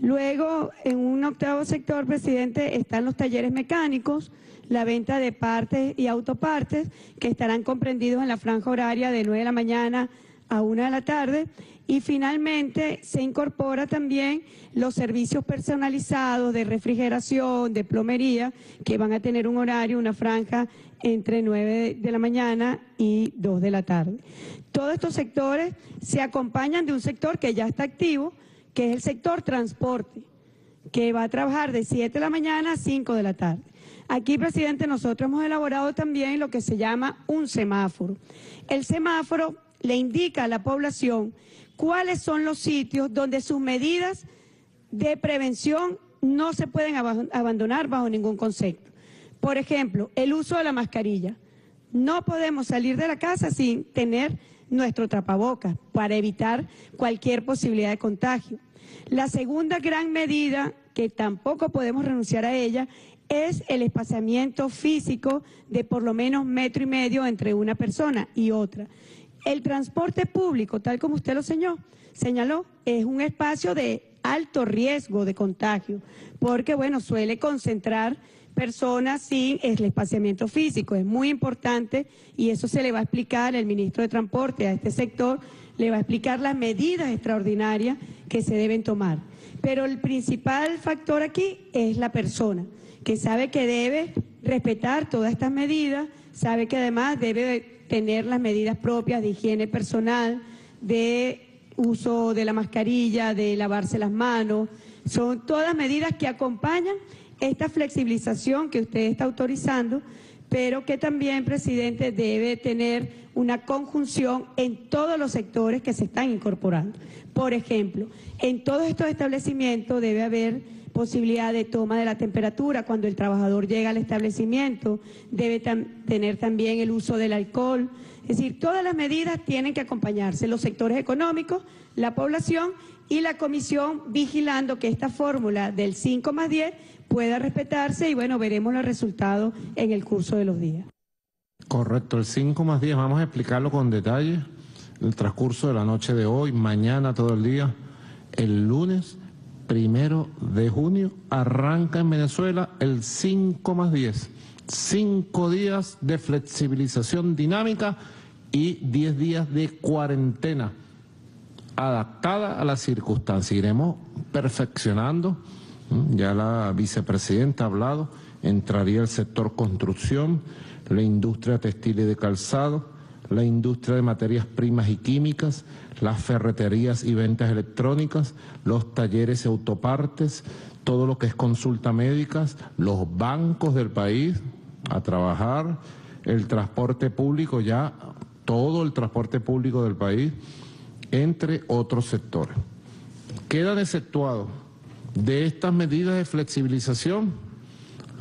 Luego, en un octavo sector, presidente, están los talleres mecánicos, la venta de partes y autopartes, que estarán comprendidos en la franja horaria de nueve de la mañana a una de la tarde. Y finalmente se incorpora también los servicios personalizados de refrigeración, de plomería, que van a tener un horario, una franja entre nueve de la mañana y dos de la tarde. Todos estos sectores se acompañan de un sector que ya está activo, que es el sector transporte, que va a trabajar de siete de la mañana a cinco de la tarde. Aquí, presidente, nosotros hemos elaborado también lo que se llama un semáforo. El semáforo le indica a la población cuáles son los sitios donde sus medidas de prevención no se pueden ab- abandonar bajo ningún concepto. Por ejemplo, el uso de la mascarilla. No podemos salir de la casa sin tener nuestro tapabocas para evitar cualquier posibilidad de contagio. La segunda gran medida, que tampoco podemos renunciar a ella, es el espaciamiento físico de por lo menos metro y medio entre una persona y otra. El transporte público, tal como usted lo señaló, señaló, es un espacio de alto riesgo de contagio, porque bueno, suele concentrar personas sin el espaciamiento físico. Es muy importante y eso se le va a explicar el ministro de Transporte a este sector, le va a explicar las medidas extraordinarias que se deben tomar. Pero el principal factor aquí es la persona, que sabe que debe respetar todas estas medidas, sabe que además debe tener las medidas propias de higiene personal, de uso de la mascarilla, de lavarse las manos. Son todas medidas que acompañan esta flexibilización que usted está autorizando, pero que también, presidente, debe tener una conjunción en todos los sectores que se están incorporando. Por ejemplo, en todos estos establecimientos debe haber posibilidad de toma de la temperatura cuando el trabajador llega al establecimiento, debe tam- tener también el uso del alcohol. Es decir, todas las medidas tienen que acompañarse, los sectores económicos, la población y la comisión vigilando que esta fórmula del cinco más diez pueda respetarse y bueno, veremos los resultados en el curso de los días. Correcto, el cinco más diez, vamos a explicarlo con detalle, el transcurso de la noche de hoy, mañana todo el día, el lunes. Primero de junio arranca en Venezuela el cinco más diez, cinco días de flexibilización dinámica y diez días de cuarentena adaptada a las circunstancias. Iremos perfeccionando, ya la vicepresidenta ha hablado, entraría el sector construcción, la industria textil y de calzado, la industria de materias primas y químicas, las ferreterías y ventas electrónicas, los talleres y autopartes, todo lo que es consulta médicas, los bancos del país a trabajar, el transporte público ya, todo el transporte público del país, entre otros sectores. Quedan exceptuados de estas medidas de flexibilización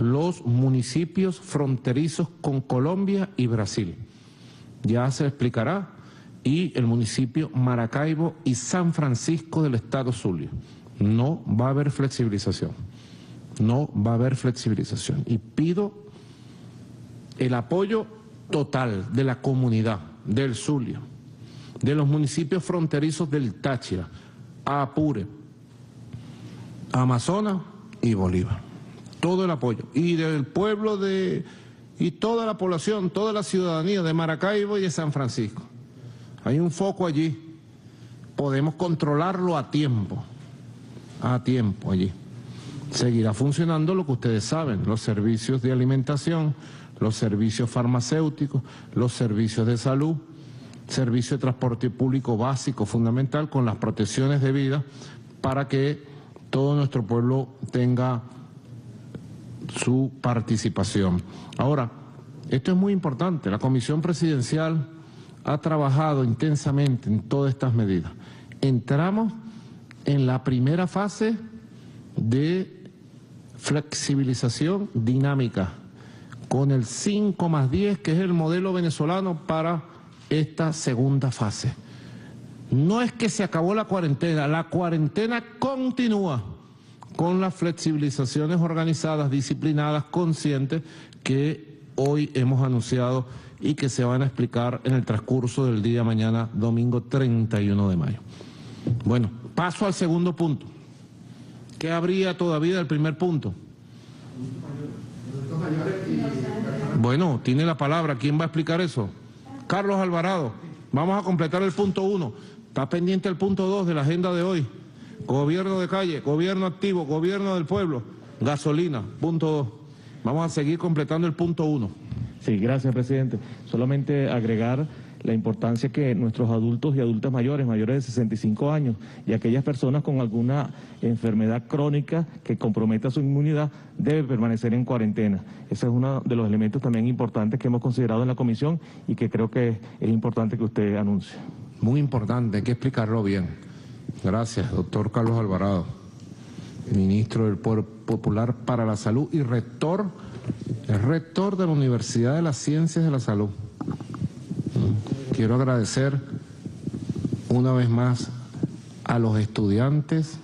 los municipios fronterizos con Colombia y Brasil. Ya se explicará, y el municipio Maracaibo y San Francisco del estado Zulia. No va a haber flexibilización, no va a haber flexibilización. Y pido el apoyo total de la comunidad, del Zulia, de los municipios fronterizos del Táchira, Apure, Amazonas y Bolívar. Todo el apoyo. Y del pueblo de... y toda la población, toda la ciudadanía de Maracaibo y de San Francisco. Hay un foco allí podemos controlarlo a tiempo, a tiempo allí. Seguirá funcionando lo que ustedes saben, los servicios de alimentación, los servicios farmacéuticos, los servicios de salud, servicio de transporte público básico, fundamental, con las protecciones debidas para que todo nuestro pueblo tenga su participación. Ahora, esto es muy importante, la Comisión Presidencial ha trabajado intensamente en todas estas medidas. Entramos en la primera fase de flexibilización dinámica, con el cinco más diez, que es el modelo venezolano para esta segunda fase. No es que se acabó la cuarentena, la cuarentena continúa con las flexibilizaciones organizadas, disciplinadas, conscientes, que hoy hemos anunciado y que se van a explicar en el transcurso del día mañana, domingo treinta y uno de mayo. Bueno, paso al segundo punto. ¿Qué habría todavía del primer punto? Bueno, tiene la palabra. ¿Quién va a explicar eso? Carlos Alvarado. Vamos a completar el punto uno. Está pendiente el punto dos de la agenda de hoy. Gobierno de calle, gobierno activo, gobierno del pueblo, gasolina, punto dos. Vamos a seguir completando el punto uno. Sí, gracias, presidente. Solamente agregar la importancia que nuestros adultos y adultas mayores, mayores de sesenta y cinco años, y aquellas personas con alguna enfermedad crónica que comprometa su inmunidad, deben permanecer en cuarentena. Ese es uno de los elementos también importantes que hemos considerado en la comisión y que creo que es importante que usted anuncie. Muy importante, hay que explicarlo bien. Gracias, doctor Carlos Alvarado, ministro del Poder Popular para la Salud y rector, el rector de la Universidad de las Ciencias de la Salud. Quiero agradecer una vez más a los estudiantes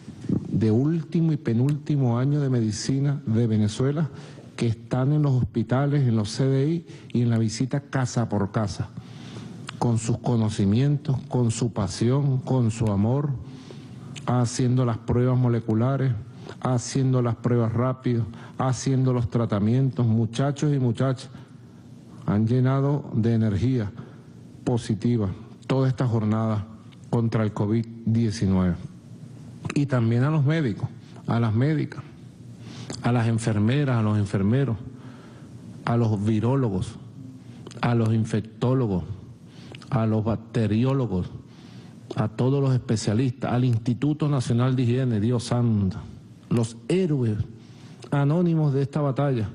de último y penúltimo año de medicina de Venezuela que están en los hospitales, en los C D I y en la visita casa por casa, con sus conocimientos, con su pasión, con su amor, haciendo las pruebas moleculares, haciendo las pruebas rápidas, haciendo los tratamientos. Muchachos y muchachas han llenado de energía positiva toda esta jornada contra el COVID diecinueve. Y también a los médicos, a las médicas, a las enfermeras, a los enfermeros, a los virólogos, a los infectólogos, a los bacteriólogos, a todos los especialistas, al Instituto Nacional de Higiene, Dios santo, los héroes anónimos de esta batalla,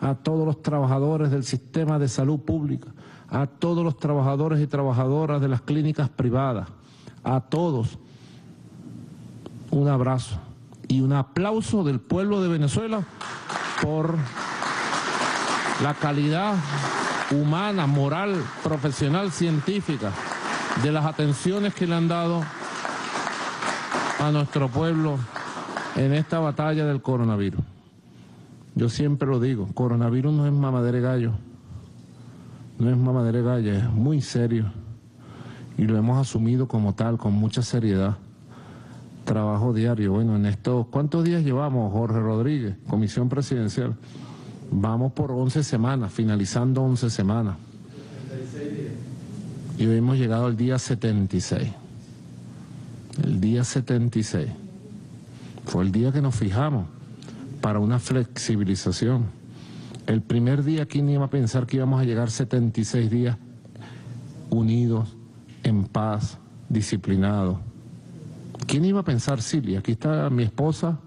a todos los trabajadores del sistema de salud pública, a todos los trabajadores y trabajadoras de las clínicas privadas, a todos un abrazo y un aplauso del pueblo de Venezuela por la calidad humana, moral, profesional, científica de las atenciones que le han dado a nuestro pueblo en esta batalla del coronavirus. Yo siempre lo digo, coronavirus no es mamadera de gallo. No es mamadera de gallo, es muy serio y lo hemos asumido como tal, con mucha seriedad. Trabajo diario. Bueno, en estos, ¿cuántos días llevamos, Jorge Rodríguez, Comisión Presidencial? Vamos por once semanas, finalizando once semanas. Y hoy hemos llegado al día setenta y seis. El día setenta y seis. Fue el día que nos fijamos para una flexibilización. El primer día aquí ni iba a pensar que íbamos a llegar setenta y seis días unidos, en paz, disciplinados. ¿Quién iba a pensar, Silvia? Aquí está mi esposa,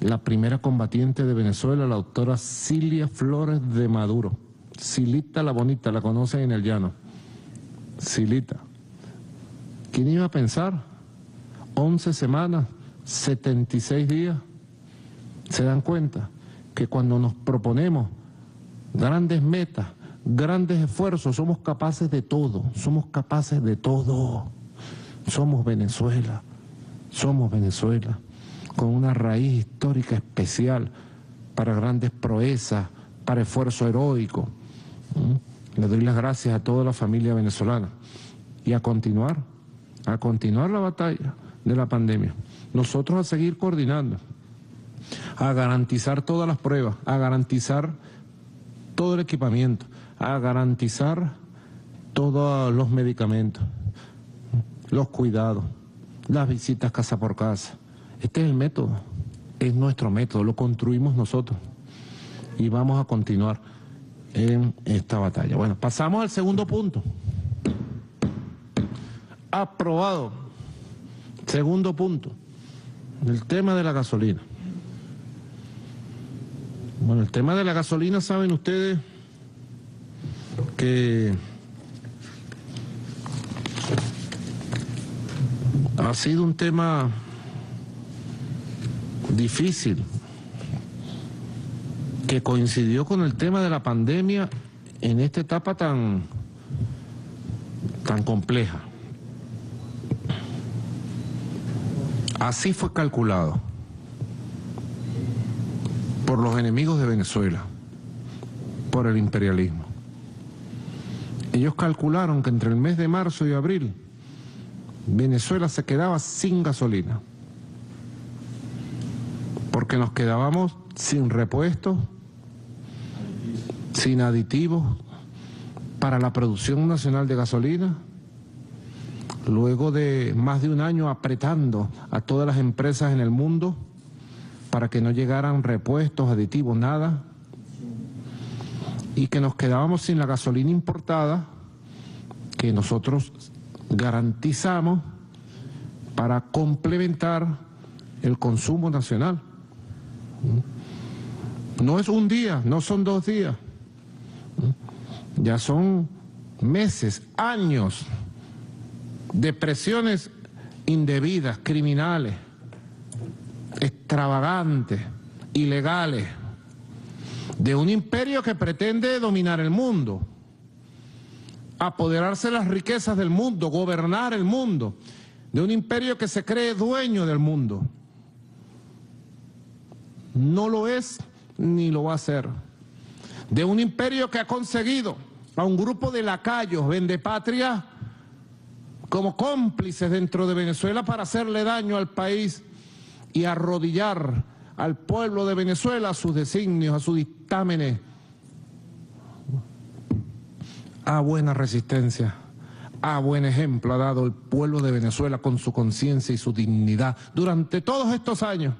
la primera combatiente de Venezuela, la doctora Silvia Flores de Maduro. Silita la bonita, la conocen en el llano. Silita. ¿Quién iba a pensar? once semanas, setenta y seis días. ¿Se dan cuenta? Que cuando nos proponemos grandes metas, grandes esfuerzos, somos capaces de todo, somos capaces de todo. Somos Venezuela, somos Venezuela, con una raíz histórica especial para grandes proezas, para esfuerzo heroico. ¿Mm? Le doy las gracias a toda la familia venezolana y a continuar, a continuar la batalla de la pandemia. Nosotros a seguir coordinando, a garantizar todas las pruebas, a garantizar todo el equipamiento, a garantizar todos los medicamentos, los cuidados, las visitas casa por casa. Este es el método, es nuestro método, lo construimos nosotros y vamos a continuar en esta batalla. Bueno, pasamos al segundo punto. Aprobado. Segundo punto, el tema de la gasolina. Bueno, el tema de la gasolina, saben ustedes que ha sido un tema difícil, que coincidió con el tema de la pandemia en esta etapa tan, tan compleja. Así fue calculado por los enemigos de Venezuela, por el imperialismo. Ellos calcularon que entre el mes de marzo y abril Venezuela se quedaba sin gasolina, porque nos quedábamos sin repuestos, sin aditivos para la producción nacional de gasolina, luego de más de un año apretando a todas las empresas en el mundo para que no llegaran repuestos, aditivos, nada, y que nos quedábamos sin la gasolina importada que nosotros garantizamos para complementar el consumo nacional. No es un día, no son dos días, ya son meses, años de presiones indebidas, criminales, extravagantes, ilegales, de un imperio que pretende dominar el mundo, apoderarse de las riquezas del mundo, gobernar el mundo, de un imperio que se cree dueño del mundo. No lo es ni lo va a ser. De un imperio que ha conseguido a un grupo de lacayos, vendepatrias, como cómplices dentro de Venezuela para hacerle daño al país y arrodillar al pueblo de Venezuela a sus designios, a sus dictámenes, a buena resistencia, a buen ejemplo ha dado el pueblo de Venezuela con su conciencia y su dignidad durante todos estos años,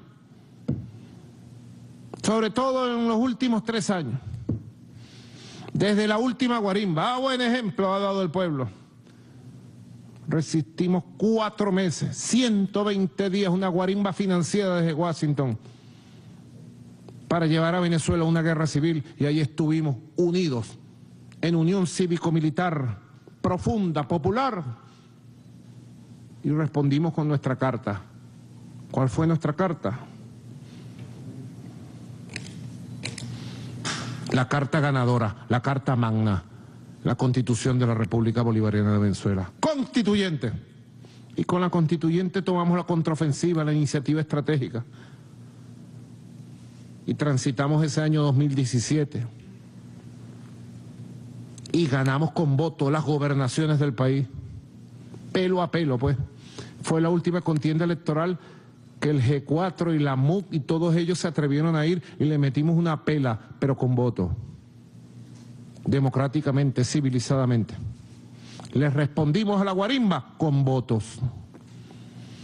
sobre todo en los últimos tres años, desde la última guarimba, a buen ejemplo ha dado el pueblo. Resistimos cuatro meses, ciento veinte días, una guarimba financiera desde Washington para llevar a Venezuela a una guerra civil, y ahí estuvimos unidos en unión cívico-militar profunda, popular, y respondimos con nuestra carta. ¿Cuál fue nuestra carta? La carta ganadora, la carta magna. La Constitución de la República Bolivariana de Venezuela. Constituyente. Y con la Constituyente tomamos la contraofensiva, la iniciativa estratégica. Y transitamos ese año dos mil diecisiete. Y ganamos con voto las gobernaciones del país. Pelo a pelo, pues. Fue la última contienda electoral que el G cuatro y la M U C y todos ellos se atrevieron a ir, y le metimos una pela, pero con voto. Democráticamente, civilizadamente. Les respondimos a la guarimba con votos.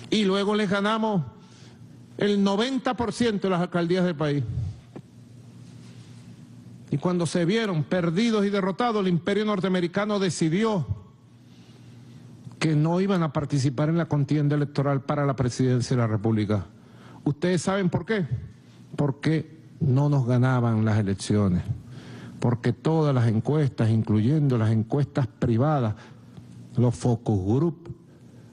Y luego les ganamos el noventa por ciento de las alcaldías del país. Y cuando se vieron perdidos y derrotados, el imperio norteamericano decidió que no iban a participar en la contienda electoral para la presidencia de la República. ¿Ustedes saben por qué? Porque no nos ganaban las elecciones. Porque todas las encuestas, incluyendo las encuestas privadas, los focus group,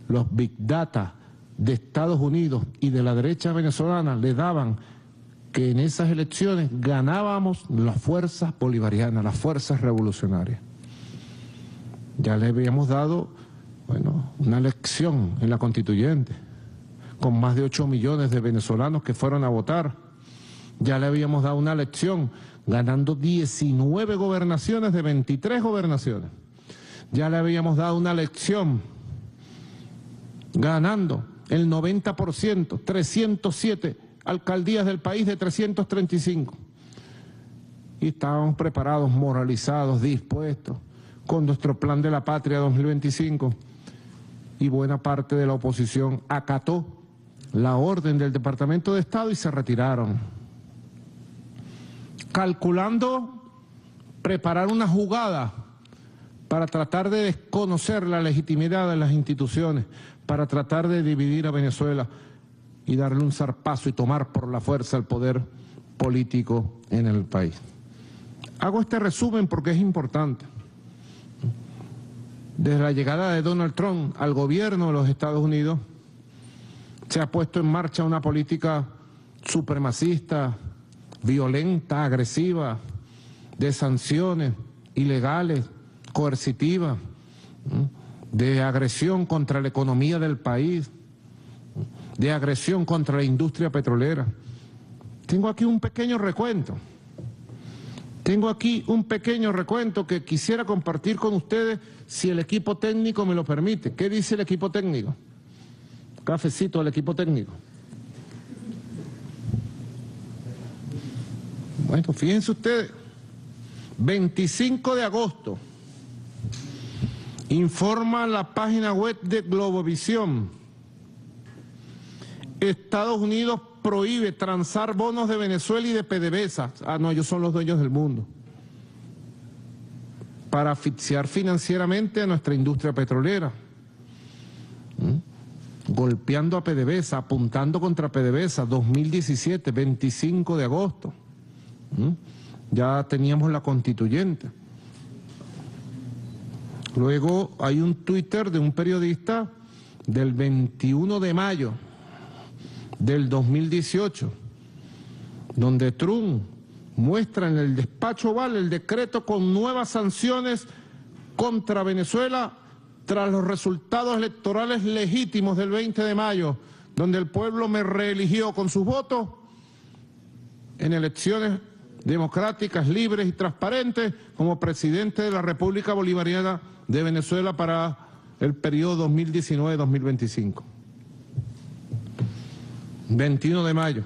los big data de Estados Unidos y de la derecha venezolana, le daban que en esas elecciones ganábamos las fuerzas bolivarianas, las fuerzas revolucionarias. Ya le habíamos dado, bueno, una elección en la constituyente, con más de ocho millones de venezolanos que fueron a votar. Ya le habíamos dado una elección ganando diecinueve gobernaciones de veintitrés gobernaciones. Ya le habíamos dado una elección ganando el noventa por ciento, trescientas siete alcaldías del país de trescientas treinta y cinco. Y estábamos preparados, moralizados, dispuestos, con nuestro plan de la patria dos mil veinticinco. y buena parte de la oposición acató la orden del Departamento de Estado y se retiraron, calculando preparar una jugada para tratar de desconocer la legitimidad de las instituciones, para tratar de dividir a Venezuela y darle un zarpazo y tomar por la fuerza el poder político en el país. Hago este resumen porque es importante. Desde la llegada de Donald Trump al gobierno de los Estados Unidos, se ha puesto en marcha una política supremacista, violenta, agresiva, de sanciones ilegales, coercitivas, de agresión contra la economía del país, de agresión contra la industria petrolera. Tengo aquí un pequeño recuento. Tengo aquí un pequeño recuento que quisiera compartir con ustedes si el equipo técnico me lo permite. ¿Qué dice el equipo técnico? Cafecito al equipo técnico. Bueno, fíjense ustedes, veinticinco de agosto, informa la página web de Globovisión: Estados Unidos prohíbe transar bonos de Venezuela y de P D V S A. Ah, no, ellos son los dueños del mundo. Para asfixiar financieramente a nuestra industria petrolera. ¿Mm? Golpeando a P D V S A, apuntando contra P D V S A, dos mil diecisiete, veinticinco de agosto. ¿Mm? Ya teníamos la constituyente. Luego hay un Twitter de un periodista del veintiuno de mayo. Del dos mil dieciocho, donde Trump muestra en el despacho Oval el decreto con nuevas sanciones contra Venezuela tras los resultados electorales legítimos del veinte de mayo, donde el pueblo me reeligió con sus votos en elecciones democráticas, libres y transparentes como presidente de la República Bolivariana de Venezuela para el periodo dos mil diecinueve a dos mil veinticinco. veintiuno de mayo.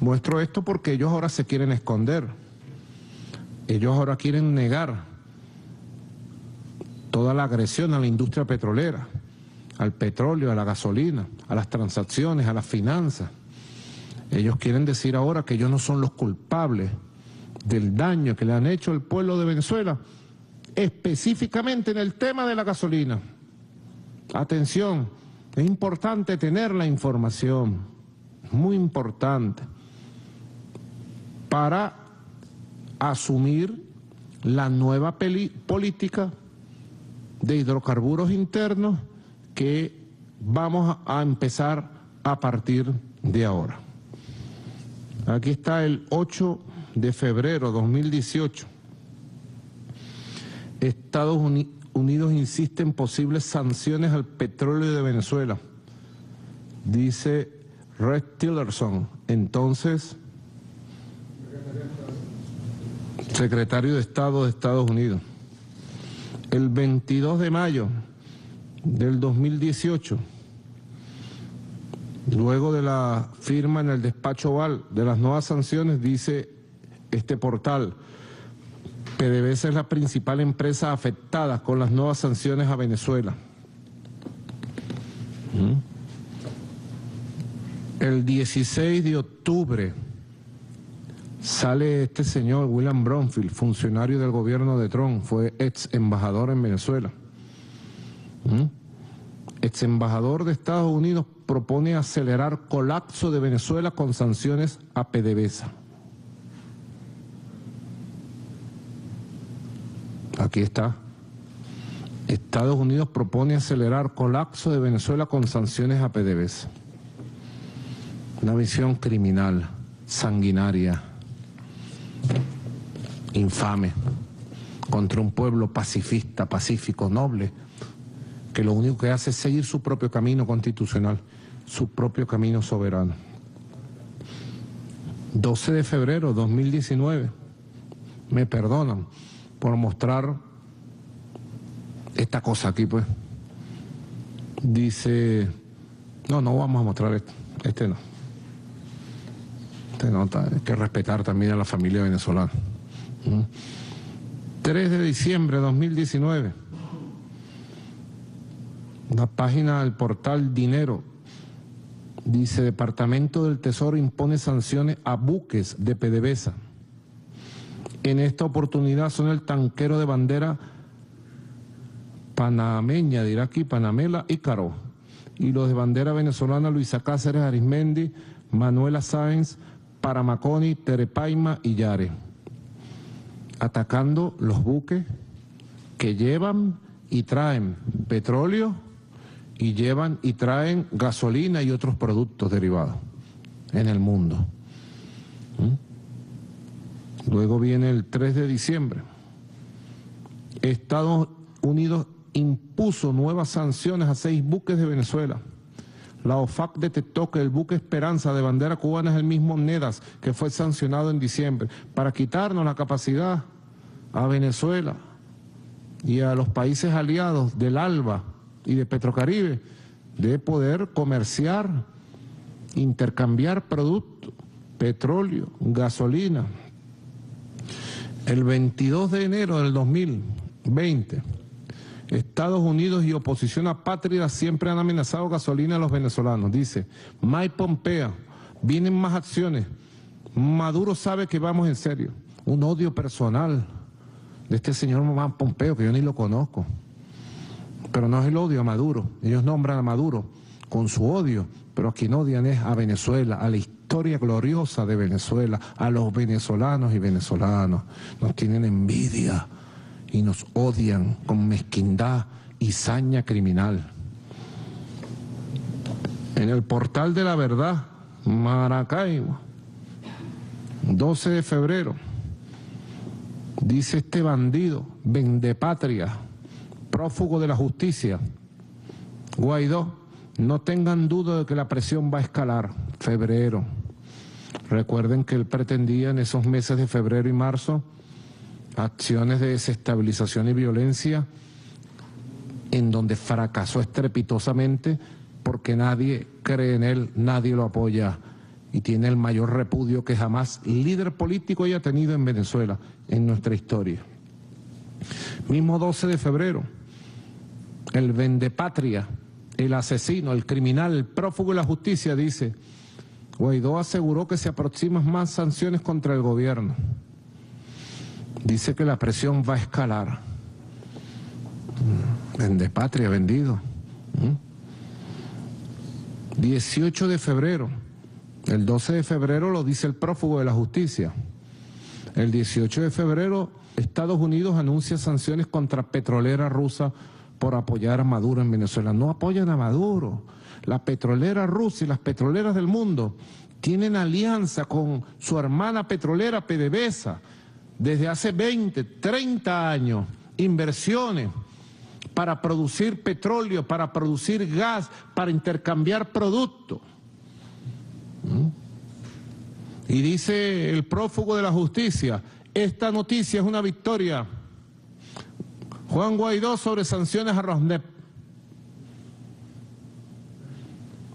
Muestro esto porque ellos ahora se quieren esconder. Ellos ahora quieren negar toda la agresión a la industria petrolera, al petróleo, a la gasolina, a las transacciones, a las finanzas. Ellos quieren decir ahora que ellos no son los culpables del daño que le han hecho al pueblo de Venezuela, específicamente en el tema de la gasolina. Atención. Es importante tener la información, muy importante, para asumir la nueva peli- política de hidrocarburos internos que vamos a empezar a partir de ahora. Aquí está el ocho de febrero de dos mil dieciocho. Estados Unidos. Unidos insiste en posibles sanciones al petróleo de Venezuela, dice Red Tillerson, entonces secretario de Estado de Estados Unidos. El veintidós de mayo del dos mil dieciocho, luego de la firma en el despacho Oval de las nuevas sanciones, dice este portal: P D V S A es la principal empresa afectada con las nuevas sanciones a Venezuela. El dieciséis de octubre sale este señor William Bromfield, funcionario del gobierno de Trump, fue ex embajador en Venezuela. Ex embajador de Estados Unidos propone acelerar colapso de Venezuela con sanciones a P D V S A. Aquí está. Estados Unidos propone acelerar colapso de Venezuela con sanciones a P D V S A. Una visión criminal, sanguinaria, infame, contra un pueblo pacifista, pacífico, noble, que lo único que hace es seguir su propio camino constitucional, su propio camino soberano. doce de febrero de dos mil diecinueve, me perdonan por mostrar esta cosa aquí, pues. Dice, no, no vamos a mostrar esto, este no. Este no, hay que respetar también a la familia venezolana. ¿Mm? tres de diciembre de dos mil diecinueve, La página del portal Dinero dice: Departamento del Tesoro impone sanciones a buques de P D V S A. En esta oportunidad son el tanquero de bandera panameña, dirá aquí, Panamela, Ícaro, y los de bandera venezolana Luisa Cáceres, Arismendi, Manuela Sáenz, Paramaconi, Terepaima y Yare, atacando los buques que llevan y traen petróleo y llevan y traen gasolina y otros productos derivados en el mundo. ¿Mm? Luego viene el tres de diciembre. Estados Unidos impuso nuevas sanciones a seis buques de Venezuela. La O F A C detectó que el buque Esperanza de bandera cubana es el mismo Nedas que fue sancionado en diciembre para quitarnos la capacidad a Venezuela y a los países aliados del ALBA y de Petrocaribe de poder comerciar, intercambiar productos, petróleo, gasolina. El veintidós de enero del dos mil veinte, Estados Unidos y oposición apátrida siempre han amenazado gasolina a los venezolanos. Dice Mike Pompeo: vienen más acciones. Maduro sabe que vamos en serio. Un odio personal de este señor Juan Pompeo, que yo ni lo conozco. Pero no es el odio a Maduro. Ellos nombran a Maduro con su odio, pero a quien odian es a Venezuela, a la historia gloriosa de Venezuela, a los venezolanos y venezolanos. Nos tienen envidia y nos odian con mezquindad y saña criminal. En el portal de la verdad, Maracaibo, doce de febrero, dice: este bandido, vendepatria, prófugo de la justicia, Guaidó, no tengan duda de que la presión va a escalar. Febrero. Recuerden que él pretendía en esos meses de febrero y marzo acciones de desestabilización y violencia, en donde fracasó estrepitosamente porque nadie cree en él, nadie lo apoya, y tiene el mayor repudio que jamás líder político haya tenido en Venezuela, en nuestra historia. Mismo doce de febrero, el vendepatria, el asesino, el criminal, el prófugo de la justicia, dice: Guaidó aseguró que se aproximan más sanciones contra el gobierno. Dice que la presión va a escalar. Vendepatria, vendido. dieciocho de febrero. El doce de febrero lo dice el prófugo de la justicia. El dieciocho de febrero, Estados Unidos anuncia sanciones contra petrolera rusa por apoyar a Maduro en Venezuela. No apoyan a Maduro. La petrolera rusa y las petroleras del mundo tienen alianza con su hermana petrolera P D V S A. Desde hace veinte, treinta años, inversiones para producir petróleo, para producir gas, para intercambiar productos. ¿Mm? Y dice el prófugo de la justicia: esta noticia es una victoria. Juan Guaidó sobre sanciones a Rosneft.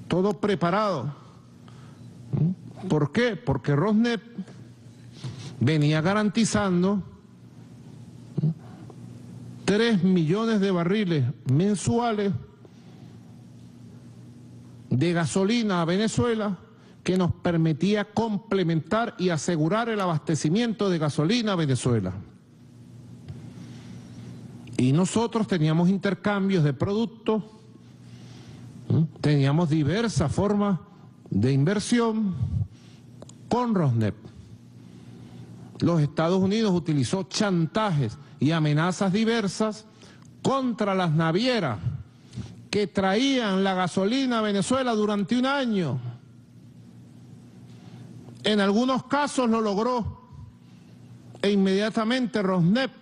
Todo preparado. ¿Mm? ¿Por qué? Porque Rosneft venía garantizando tres millones de barriles mensuales de gasolina a Venezuela, que nos permitía complementar y asegurar el abastecimiento de gasolina a Venezuela. Y nosotros teníamos intercambios de productos, teníamos diversas formas de inversión con Rosneft. Los Estados Unidos utilizó chantajes y amenazas diversas contra las navieras que traían la gasolina a Venezuela durante un año. En algunos casos lo logró, e inmediatamente Rosneft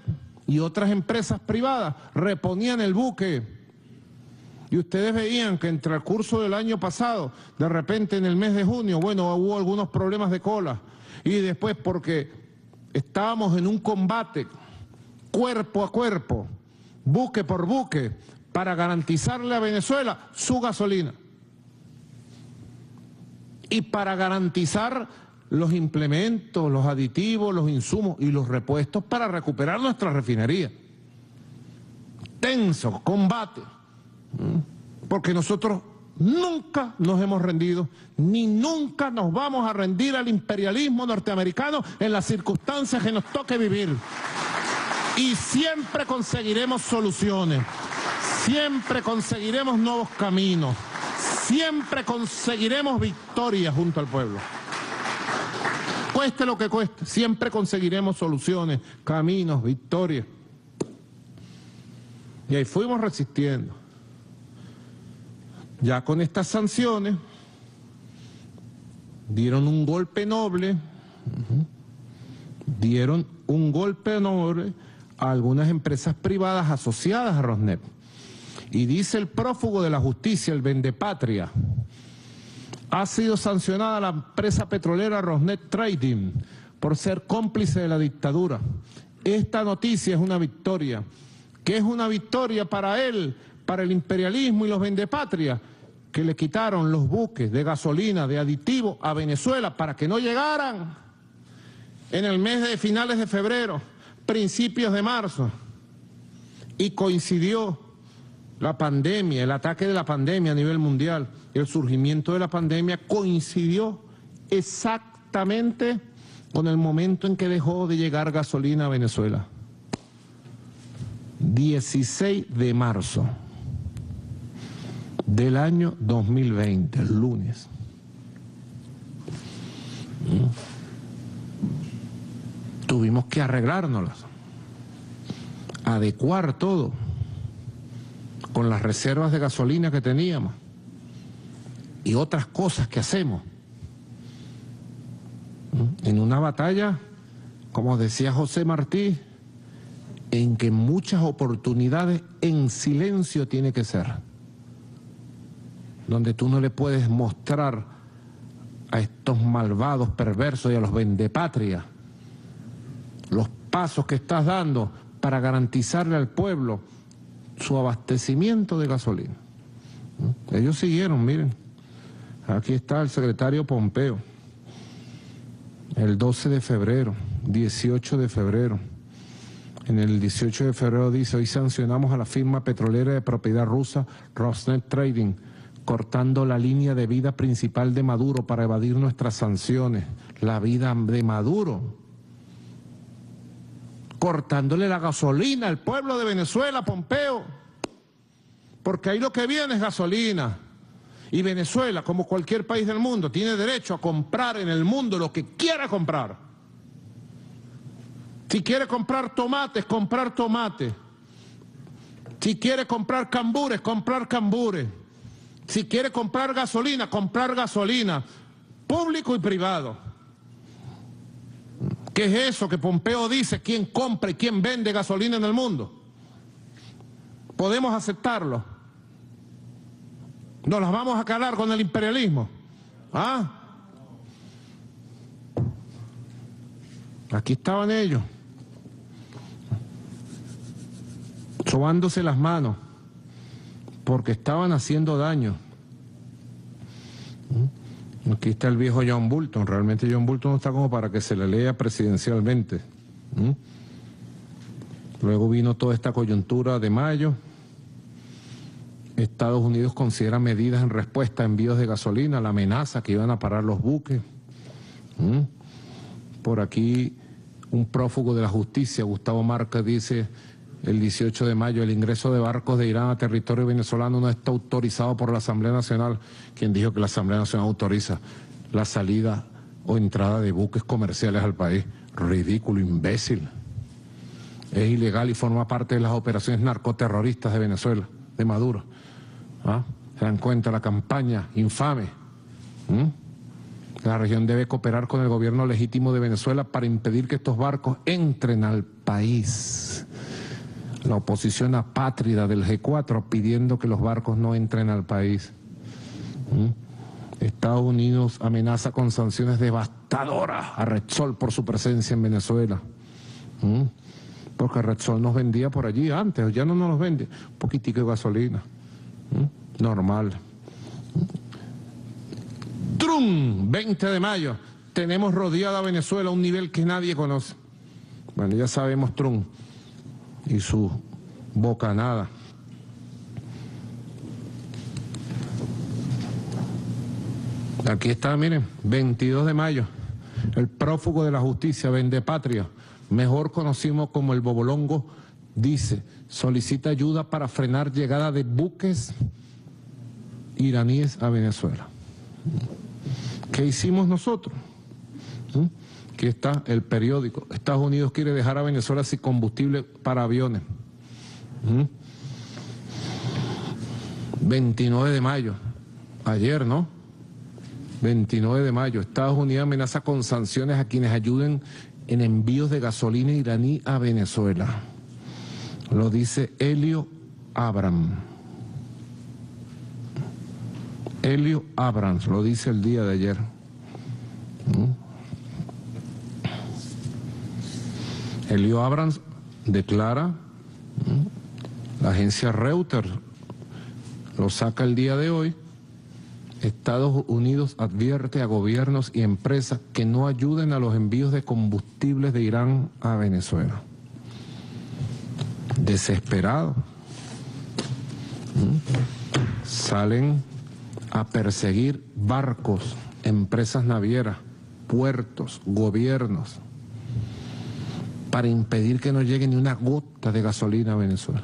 y otras empresas privadas reponían el buque. Y ustedes veían que entre el curso del año pasado, de repente en el mes de junio, bueno, hubo algunos problemas de cola, y después porque estábamos en un combate cuerpo a cuerpo, buque por buque, para garantizarle a Venezuela su gasolina y para garantizar los implementos, los aditivos, los insumos y los repuestos para recuperar nuestra refinería. Tenso combate. ¿Mm? porque nosotros nunca nos hemos rendido, ni nunca nos vamos a rendir al imperialismo norteamericano en las circunstancias que nos toque vivir. Y siempre conseguiremos soluciones, siempre conseguiremos nuevos caminos, siempre conseguiremos victorias junto al pueblo. Cueste lo que cueste, siempre conseguiremos soluciones, caminos, victorias. Y ahí fuimos resistiendo. Ya con estas sanciones dieron un golpe noble, dieron un golpe noble a algunas empresas privadas asociadas a Rosneft. Y dice el prófugo de la justicia, el vendepatria: ha sido sancionada la empresa petrolera Rosneft Trading por ser cómplice de la dictadura. Esta noticia es una victoria. ¿Qué es una victoria para él? Para el imperialismo y los vendepatrias, que le quitaron los buques de gasolina, de aditivos a Venezuela para que no llegaran en el mes de finales de febrero, principios de marzo. Y coincidió la pandemia, el ataque de la pandemia a nivel mundial, el surgimiento de la pandemia coincidió exactamente con el momento en que dejó de llegar gasolina a Venezuela. dieciséis de marzo. Del año dos mil veinte, el lunes. Tuvimos que arreglárnoslas, adecuar todo, con las reservas de gasolina que teníamos y otras cosas que hacemos. En una batalla, como decía José Martí, en que muchas oportunidades en silencio tiene que ser, donde tú no le puedes mostrar a estos malvados perversos y a los vendepatrias los pasos que estás dando para garantizarle al pueblo su abastecimiento de gasolina. Ellos siguieron, miren, aquí está el secretario Pompeo, el doce de febrero, dieciocho de febrero. En el dieciocho de febrero dice: hoy sancionamos a la firma petrolera de propiedad rusa Rosneft Trading, cortando la línea de vida principal de Maduro para evadir nuestras sanciones. La vida de Maduro, cortándole la gasolina al pueblo de Venezuela, Pompeo, porque ahí lo que viene es gasolina, y Venezuela, como cualquier país del mundo, tiene derecho a comprar en el mundo lo que quiera comprar. Si quiere comprar tomates, comprar tomates. Si quiere comprar cambures, comprar cambures. Si quiere comprar gasolina, comprar gasolina, público y privado. ¿Qué es eso que Pompeo dice? ¿Quién compra y quién vende gasolina en el mundo? ¿Podemos aceptarlo? ¿Nos las vamos a calar con el imperialismo? ¿Ah? Aquí estaban ellos, sobándose las manos, porque estaban haciendo daño. Aquí está el viejo John Bolton. Realmente John Bolton no está como para que se le lea presidencialmente. Luego vino toda esta coyuntura de mayo. Estados Unidos considera medidas en respuesta a envíos de gasolina, la amenaza que iban a parar los buques. Por aquí un prófugo de la justicia, Gustavo Márquez, dice: el dieciocho de mayo, el ingreso de barcos de Irán a territorio venezolano no está autorizado por la Asamblea Nacional. ¿Quién dijo que la Asamblea Nacional autoriza la salida o entrada de buques comerciales al país? Ridículo, imbécil. Es ilegal y forma parte de las operaciones narcoterroristas de Venezuela, de Maduro. ¿Ah? ¿Se dan cuenta la campaña infame? ¿Mm? La región debe cooperar con el gobierno legítimo de Venezuela para impedir que estos barcos entren al país. La oposición apátrida del G cuatro pidiendo que los barcos no entren al país. ¿Mm? Estados Unidos amenaza con sanciones devastadoras a Repsol por su presencia en Venezuela. ¿Mm? Porque Repsol nos vendía por allí antes, ya no nos los vende. Un poquitico de gasolina. ¿Mm? Normal. ¡Trum! veinte de mayo. Tenemos rodeada a Venezuela a un nivel que nadie conoce. Bueno, ya sabemos, Trum y su bocanada. Aquí está, miren, veintidós de mayo, el prófugo de la justicia, vendepatria, mejor conocido como el Bobolongo, dice, solicita ayuda para frenar llegada de buques iraníes a Venezuela. ¿Qué hicimos nosotros? ¿Mm? Aquí está el periódico. Estados Unidos quiere dejar a Venezuela sin combustible para aviones. ¿Mm? veintinueve de mayo, ayer, ¿no? veintinueve de mayo, Estados Unidos amenaza con sanciones a quienes ayuden en envíos de gasolina iraní a Venezuela. Lo dice Elliott Abrams. Elliott Abrams, lo dice el día de ayer. ¿Mm? Elliott Abrams declara, ¿mm? La agencia Reuters lo saca el día de hoy. Estados Unidos advierte a gobiernos y empresas que no ayuden a los envíos de combustibles de Irán a Venezuela. Desesperados, ¿Mm? Salen a perseguir barcos, empresas navieras, puertos, gobiernos, para impedir que no llegue ni una gota de gasolina a Venezuela.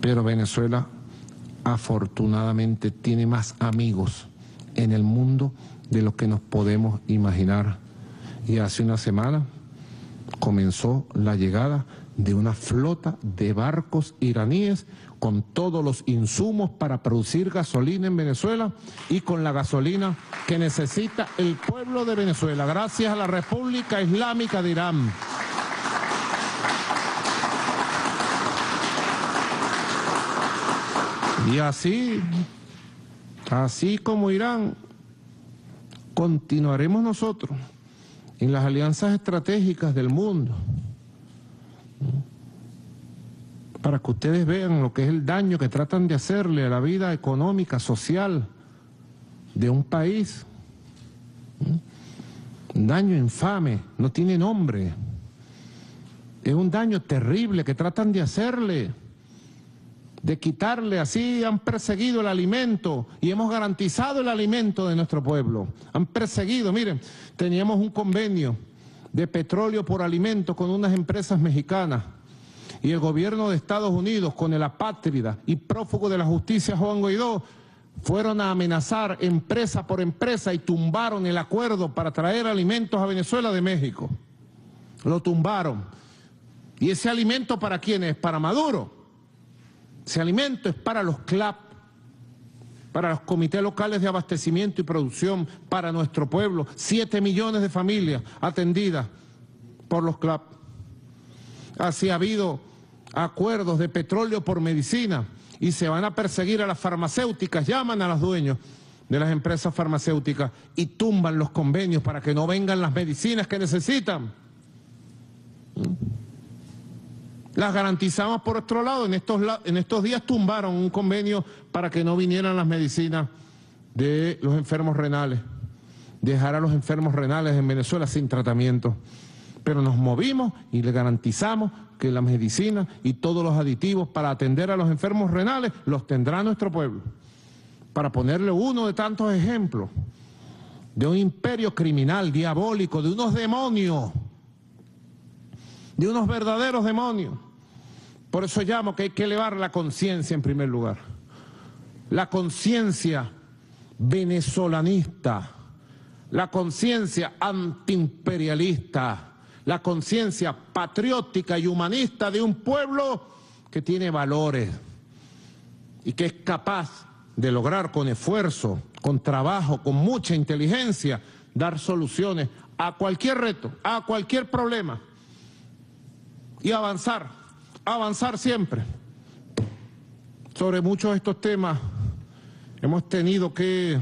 Pero Venezuela, afortunadamente, tiene más amigos en el mundo de los que nos podemos imaginar. Y hace una semana comenzó la llegada de una flota de barcos iraníes con todos los insumos para producir gasolina en Venezuela y con la gasolina que necesita el pueblo de Venezuela, gracias a la República Islámica de Irán. Y así, así como Irán, continuaremos nosotros en las alianzas estratégicas del mundo, para que ustedes vean lo que es el daño que tratan de hacerle a la vida económica, social de un país. Un daño infame, no tiene nombre. Es un daño terrible que tratan de hacerle, de quitarle. Así han perseguido el alimento y hemos garantizado el alimento de nuestro pueblo. Han perseguido, miren, teníamos un convenio de petróleo por alimento con unas empresas mexicanas, y el gobierno de Estados Unidos, con el apátrida y prófugo de la justicia Juan Guaidó, fueron a amenazar empresa por empresa y tumbaron el acuerdo para traer alimentos a Venezuela de México. Lo tumbaron. ¿Y ese alimento para quién es? Para Maduro. Ese alimento es para los C L A P, para los comités locales de abastecimiento y producción, para nuestro pueblo. Siete millones de familias atendidas por los C L A P. Así ha habido acuerdos de petróleo por medicina, y se van a perseguir a las farmacéuticas. Llaman a los dueños de las empresas farmacéuticas y tumban los convenios para que no vengan las medicinas que necesitan. Las garantizamos por otro lado. En estos, en estos días tumbaron un convenio para que no vinieran las medicinas de los enfermos renales. Dejar a los enfermos renales en Venezuela sin tratamiento. Pero nos movimos y le garantizamos que las medicinas y todos los aditivos para atender a los enfermos renales los tendrá nuestro pueblo. Para ponerle uno de tantos ejemplos de un imperio criminal, diabólico, de unos demonios, de unos verdaderos demonios. Por eso llamo que hay que elevar la conciencia en primer lugar. La conciencia venezolanista, la conciencia antiimperialista, la conciencia patriótica y humanista de un pueblo que tiene valores y que es capaz de lograr con esfuerzo, con trabajo, con mucha inteligencia, dar soluciones a cualquier reto, a cualquier problema. Y avanzar, avanzar siempre. Sobre muchos de estos temas hemos tenido que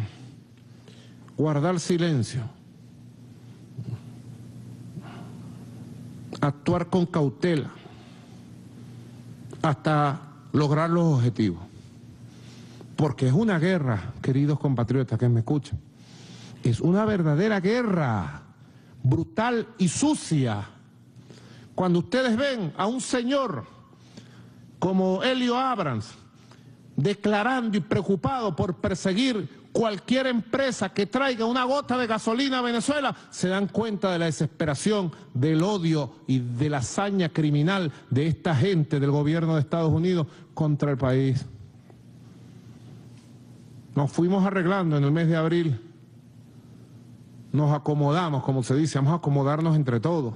guardar silencio, actuar con cautela hasta lograr los objetivos. Porque es una guerra, queridos compatriotas que me escuchan, es una verdadera guerra, brutal y sucia. Cuando ustedes ven a un señor como Elliott Abrams declarando y preocupado por perseguir cualquier empresa que traiga una gota de gasolina a Venezuela, se dan cuenta de la desesperación, del odio y de la hazaña criminal de esta gente del gobierno de Estados Unidos contra el país. Nos fuimos arreglando en el mes de abril, nos acomodamos, como se dice, vamos a acomodarnos entre todos.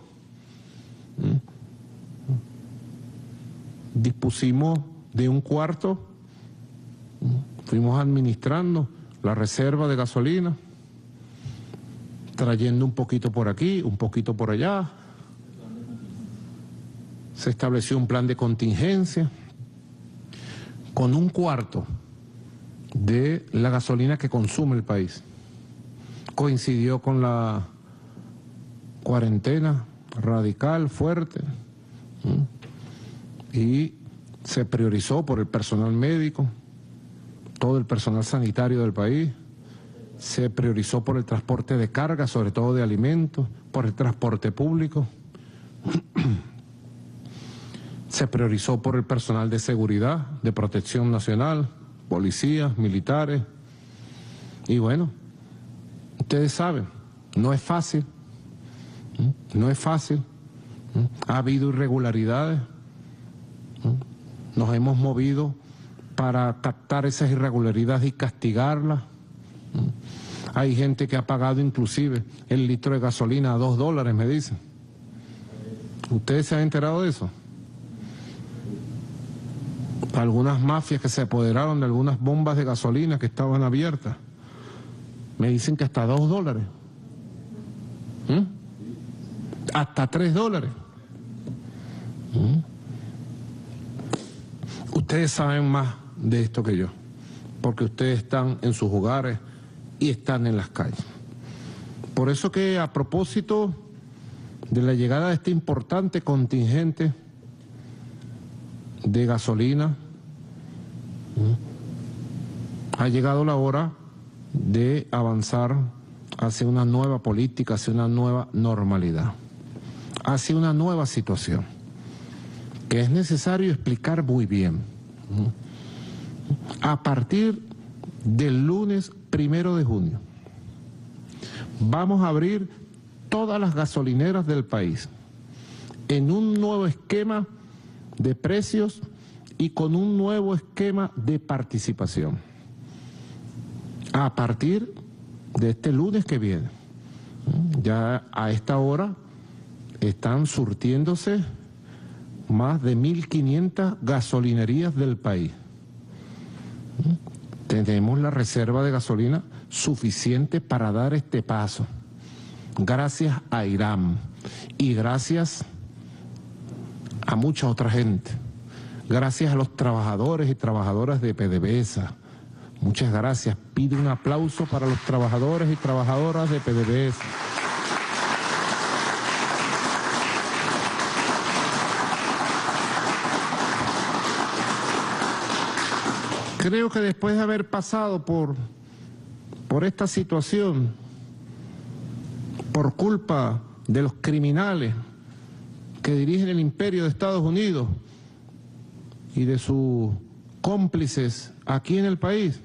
Dispusimos de un cuarto, fuimos administrando la reserva de gasolina, trayendo un poquito por aquí, un poquito por allá. Se estableció un plan de contingencia con un cuarto de la gasolina que consume el país. Coincidió con la cuarentena radical, fuerte, y se priorizó por el personal médico, todo el personal sanitario del país, se priorizó por el transporte de carga, sobre todo de alimentos, por el transporte público, se priorizó por el personal de seguridad, de protección nacional, policías, militares, y bueno, ustedes saben, no es fácil, no es fácil, ha habido irregularidades, nos hemos movido para captar esas irregularidades y castigarlas. Hay gente que ha pagado inclusive el litro de gasolina a dos dólares, me dicen. ¿Ustedes se han enterado de eso? Algunas mafias que se apoderaron de algunas bombas de gasolina que estaban abiertas. Me dicen que hasta dos dólares. ¿Mm? Hasta tres dólares. ¿Mm? Ustedes saben más de esto que yo, porque ustedes están en sus hogares y están en las calles. Por eso que a propósito de la llegada de este importante contingente de gasolina, ha llegado la hora de avanzar hacia una nueva política, hacia una nueva normalidad, hacia una nueva situación, que es necesario explicar muy bien. A partir del lunes primero de junio, vamos a abrir todas las gasolineras del país en un nuevo esquema de precios y con un nuevo esquema de participación. A partir de este lunes que viene, ya a esta hora están surtiéndose más de mil quinientas gasolinerías del país. Tenemos la reserva de gasolina suficiente para dar este paso, gracias a Irán y gracias a mucha otra gente, gracias a los trabajadores y trabajadoras de P D V S A. Muchas gracias. Pido un aplauso para los trabajadores y trabajadoras de P D V S A. Creo que después de haber pasado por, por esta situación, por culpa de los criminales que dirigen el imperio de Estados Unidos y de sus cómplices aquí en el país,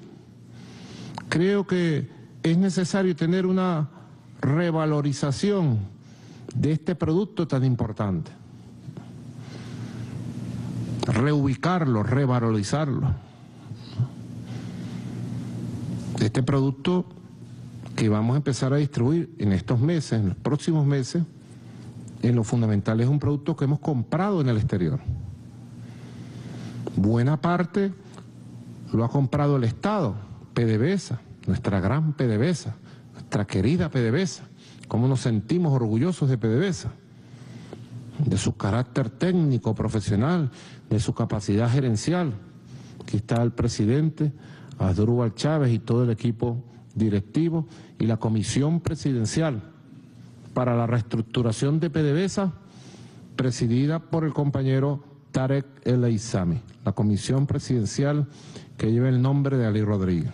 creo que es necesario tener una revalorización de este producto tan importante. Reubicarlo, revalorizarlo. Este producto que vamos a empezar a distribuir en estos meses, en los próximos meses, en lo fundamental es un producto que hemos comprado en el exterior. Buena parte lo ha comprado el Estado, P D V S A, nuestra gran P D V S A, nuestra querida P D V S A. ¿Cómo nos sentimos orgullosos de P D V S A? De su carácter técnico, profesional, de su capacidad gerencial. Aquí está el presidente Asdrúbal Chávez y todo el equipo directivo y la comisión presidencial para la reestructuración de P D V S A, presidida por el compañero Tarek El Aissami, la comisión presidencial que lleva el nombre de Ali Rodríguez.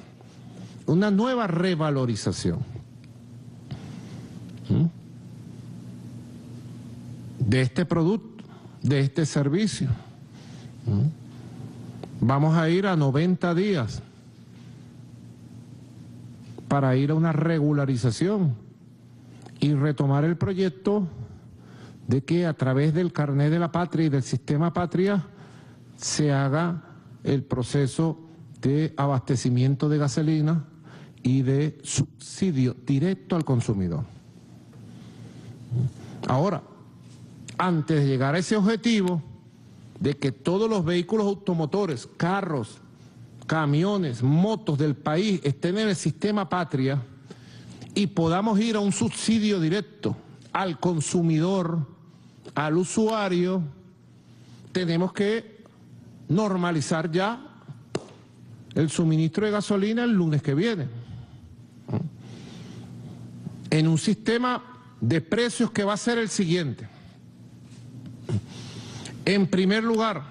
Una nueva revalorización de este producto, de este servicio. Vamos a ir a noventa días para ir a una regularización y retomar el proyecto de que a través del Carnet de la Patria y del Sistema Patria se haga el proceso de abastecimiento de gasolina y de subsidio directo al consumidor. Ahora, antes de llegar a ese objetivo de que todos los vehículos automotores, carros, camiones, motos del país estén en el Sistema Patria y podamos ir a un subsidio directo al consumidor, al usuario, tenemos que normalizar ya el suministro de gasolina el lunes que viene, en un sistema de precios que va a ser el siguiente. En primer lugar,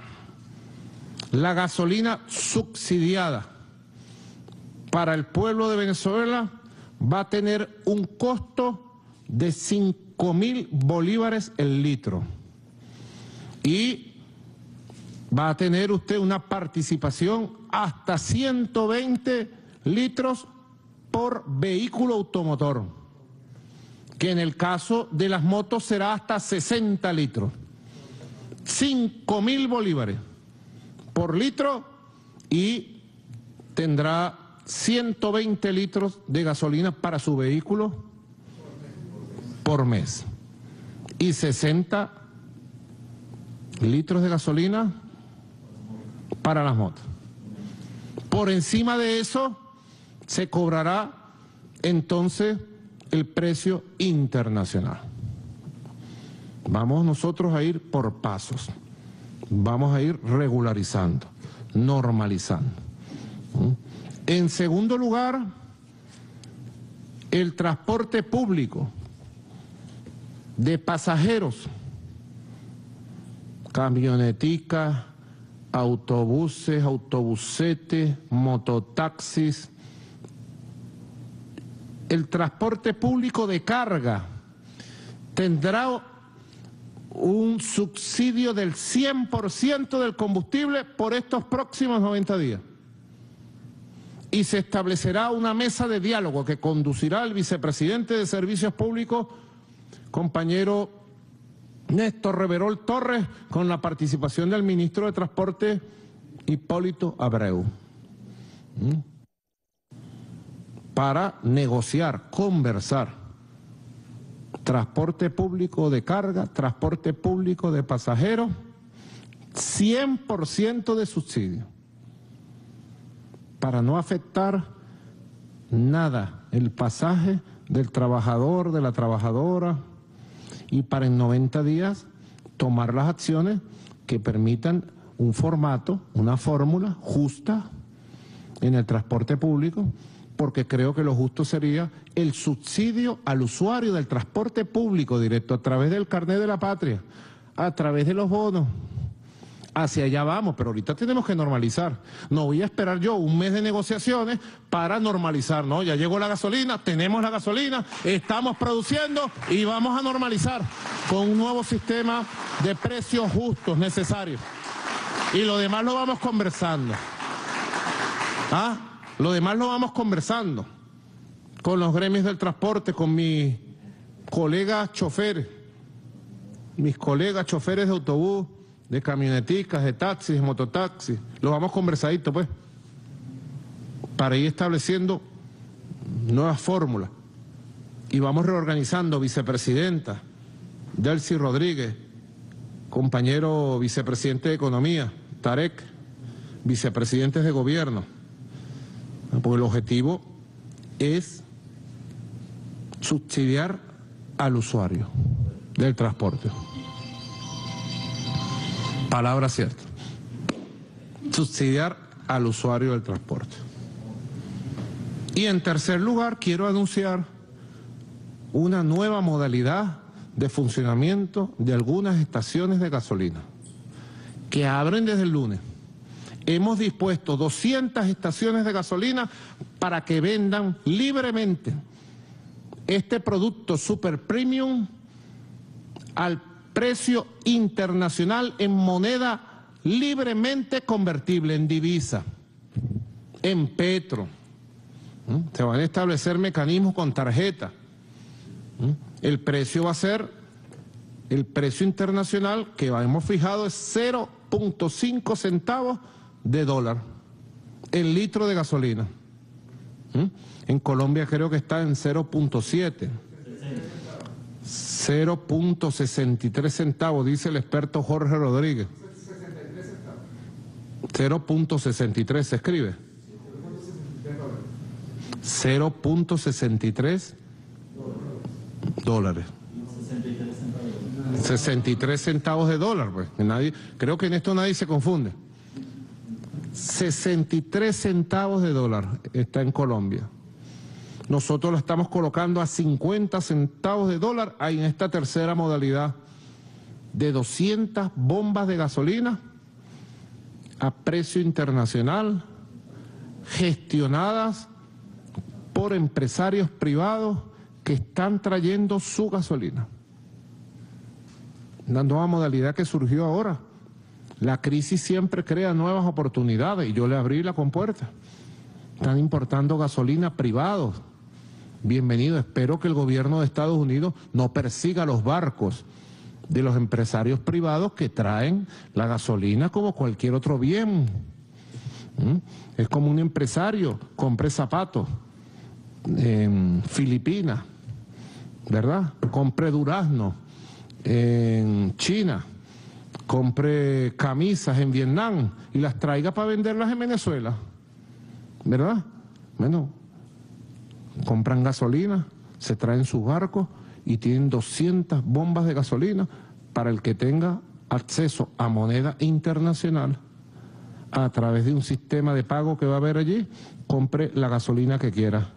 la gasolina subsidiada para el pueblo de Venezuela va a tener un costo de cinco mil bolívares el litro. Y va a tener usted una participación hasta ciento veinte litros por vehículo automotor, que en el caso de las motos será hasta sesenta litros. cinco mil bolívares por litro y tendrá ciento veinte litros de gasolina para su vehículo por mes. Y sesenta litros de gasolina para las motos. Por encima de eso se cobrará entonces el precio internacional. Vamos nosotros a ir por pasos, vamos a ir regularizando, normalizando. En segundo lugar, el transporte público de pasajeros, camioneticas, autobuses, autobusetes, mototaxis, el transporte público de carga tendrá un subsidio del cien por ciento del combustible por estos próximos noventa días. Y se establecerá una mesa de diálogo que conducirá el vicepresidente de Servicios Públicos, compañero Néstor Reverol Torres, con la participación del ministro de Transporte, Hipólito Abreu, para negociar, conversar, transporte público de carga, transporte público de pasajeros, cien por ciento de subsidio, para no afectar nada el pasaje del trabajador, de la trabajadora, y para en noventa días tomar las acciones que permitan un formato, una fórmula justa en el transporte público, porque creo que lo justo sería el subsidio al usuario del transporte público directo a través del Carnet de la Patria, a través de los bonos. Hacia allá vamos, pero ahorita tenemos que normalizar. No voy a esperar yo un mes de negociaciones para normalizar, ¿no? Ya llegó la gasolina, tenemos la gasolina, estamos produciendo y vamos a normalizar con un nuevo sistema de precios justos necesarios. Y lo demás lo vamos conversando. ¿Ah? Lo demás lo vamos conversando con los gremios del transporte, con mis colegas choferes, mis colegas choferes de autobús, de camioneticas, de taxis, de mototaxis, lo vamos conversadito pues, para ir estableciendo nuevas fórmulas. Y vamos reorganizando, vicepresidenta, Delcy Rodríguez, compañero vicepresidente de Economía, Tarek, vicepresidentes de Gobierno, porque el objetivo es subsidiar al usuario del transporte. Palabra cierta. Subsidiar al usuario del transporte. Y en tercer lugar, quiero anunciar una nueva modalidad de funcionamiento de algunas estaciones de gasolina que abren desde el lunes. Hemos dispuesto doscientas estaciones de gasolina para que vendan libremente este producto super premium al precio internacional en moneda libremente convertible en divisa, en petro. ¿Mm? Se van a establecer mecanismos con tarjeta. ¿Mm? El precio va a ser, el precio internacional que hemos fijado es cero punto cinco centavos de dólar, el litro de gasolina. ¿Mm? En Colombia creo que está en cero punto siete. cero punto sesenta y tres centavos, dice el experto Jorge Rodríguez. cero punto sesenta y tres se escribe. cero punto sesenta y tres dólares. sesenta y tres centavos de dólar, pues. Nadie, creo que en esto nadie se confunde. sesenta y tres centavos de dólar está en Colombia. Nosotros lo estamos colocando a cincuenta centavos de dólar en esta tercera modalidad de doscientas bombas de gasolina a precio internacional, gestionadas por empresarios privados que están trayendo su gasolina. Una nueva modalidad que surgió ahora. La crisis siempre crea nuevas oportunidades y yo le abrí la compuerta. Están importando gasolina privados. Bienvenido, espero que el gobierno de Estados Unidos no persiga los barcos de los empresarios privados que traen la gasolina como cualquier otro bien. ¿Mm? Es como un empresario, compre zapatos en Filipinas, ¿verdad? Compre durazno en China, compre camisas en Vietnam y las traiga para venderlas en Venezuela, ¿verdad? Bueno, compran gasolina, se traen sus barcos y tienen doscientas bombas de gasolina para el que tenga acceso a moneda internacional a través de un sistema de pago que va a haber allí, compre la gasolina que quiera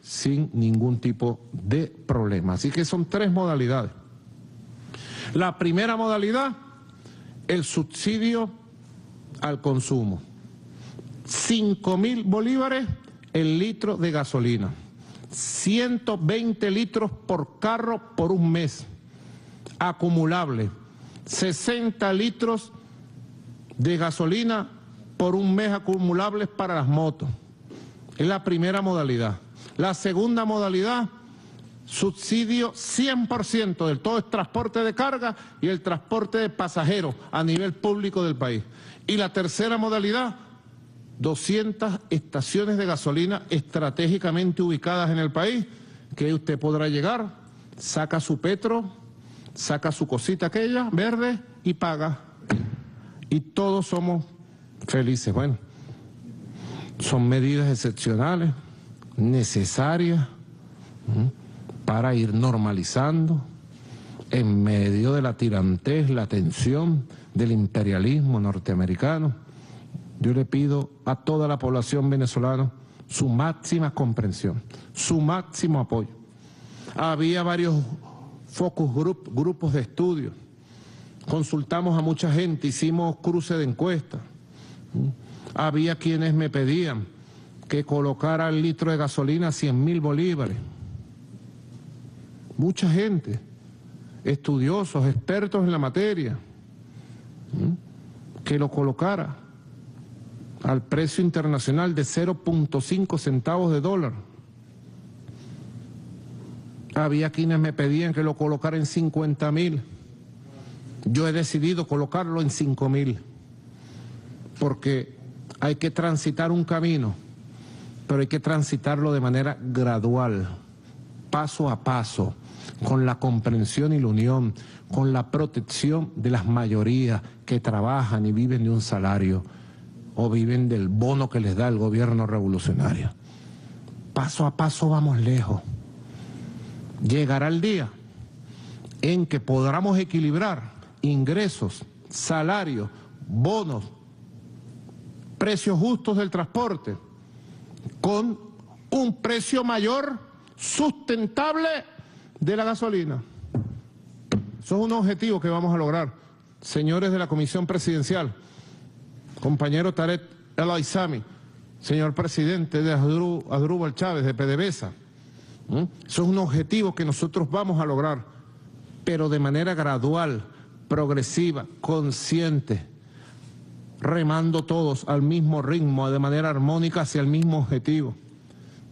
sin ningún tipo de problema. Así que son tres modalidades. La primera modalidad, el subsidio al consumo. cinco mil bolívares el litro de gasolina, ciento veinte litros por carro por un mes, acumulable, sesenta litros de gasolina por un mes acumulables para las motos. Es la primera modalidad. La segunda modalidad, subsidio cien por ciento del todo el transporte de carga y el transporte de pasajeros a nivel público del país. Y la tercera modalidad, doscientas estaciones de gasolina estratégicamente ubicadas en el país, que usted podrá llegar, saca su petro, saca su cosita aquella, verde, y paga. Y todos somos felices. Bueno, son medidas excepcionales, necesarias, para ir normalizando en medio de la tirantez, la tensión del imperialismo norteamericano. Yo le pido a toda la población venezolana su máxima comprensión, su máximo apoyo. Había varios focus group, grupos de estudio, consultamos a mucha gente, hicimos cruce de encuestas. Había quienes me pedían que colocara el litro de gasolina a cien mil bolívares. Mucha gente, estudiosos, expertos en la materia, que lo colocara al precio internacional de cero punto cinco centavos de dólar. Había quienes me pedían que lo colocara en cincuenta mil. Yo he decidido colocarlo en cinco mil, porque hay que transitar un camino, pero hay que transitarlo de manera gradual, paso a paso, con la comprensión y la unión, con la protección de las mayorías que trabajan y viven de un salario o viven del bono que les da el gobierno revolucionario. Paso a paso vamos lejos. Llegará el día en que podamos equilibrar ingresos, salarios, bonos, precios justos del transporte, con un precio mayor sustentable de la gasolina. Eso es un objetivo que vamos a lograr, señores de la Comisión Presidencial. Compañero Tarek El Aissami, señor presidente de Asdrúbal Chávez, de P D V S A. ¿Mm? Eso es un objetivo que nosotros vamos a lograr, pero de manera gradual, progresiva, consciente, remando todos al mismo ritmo, de manera armónica hacia el mismo objetivo.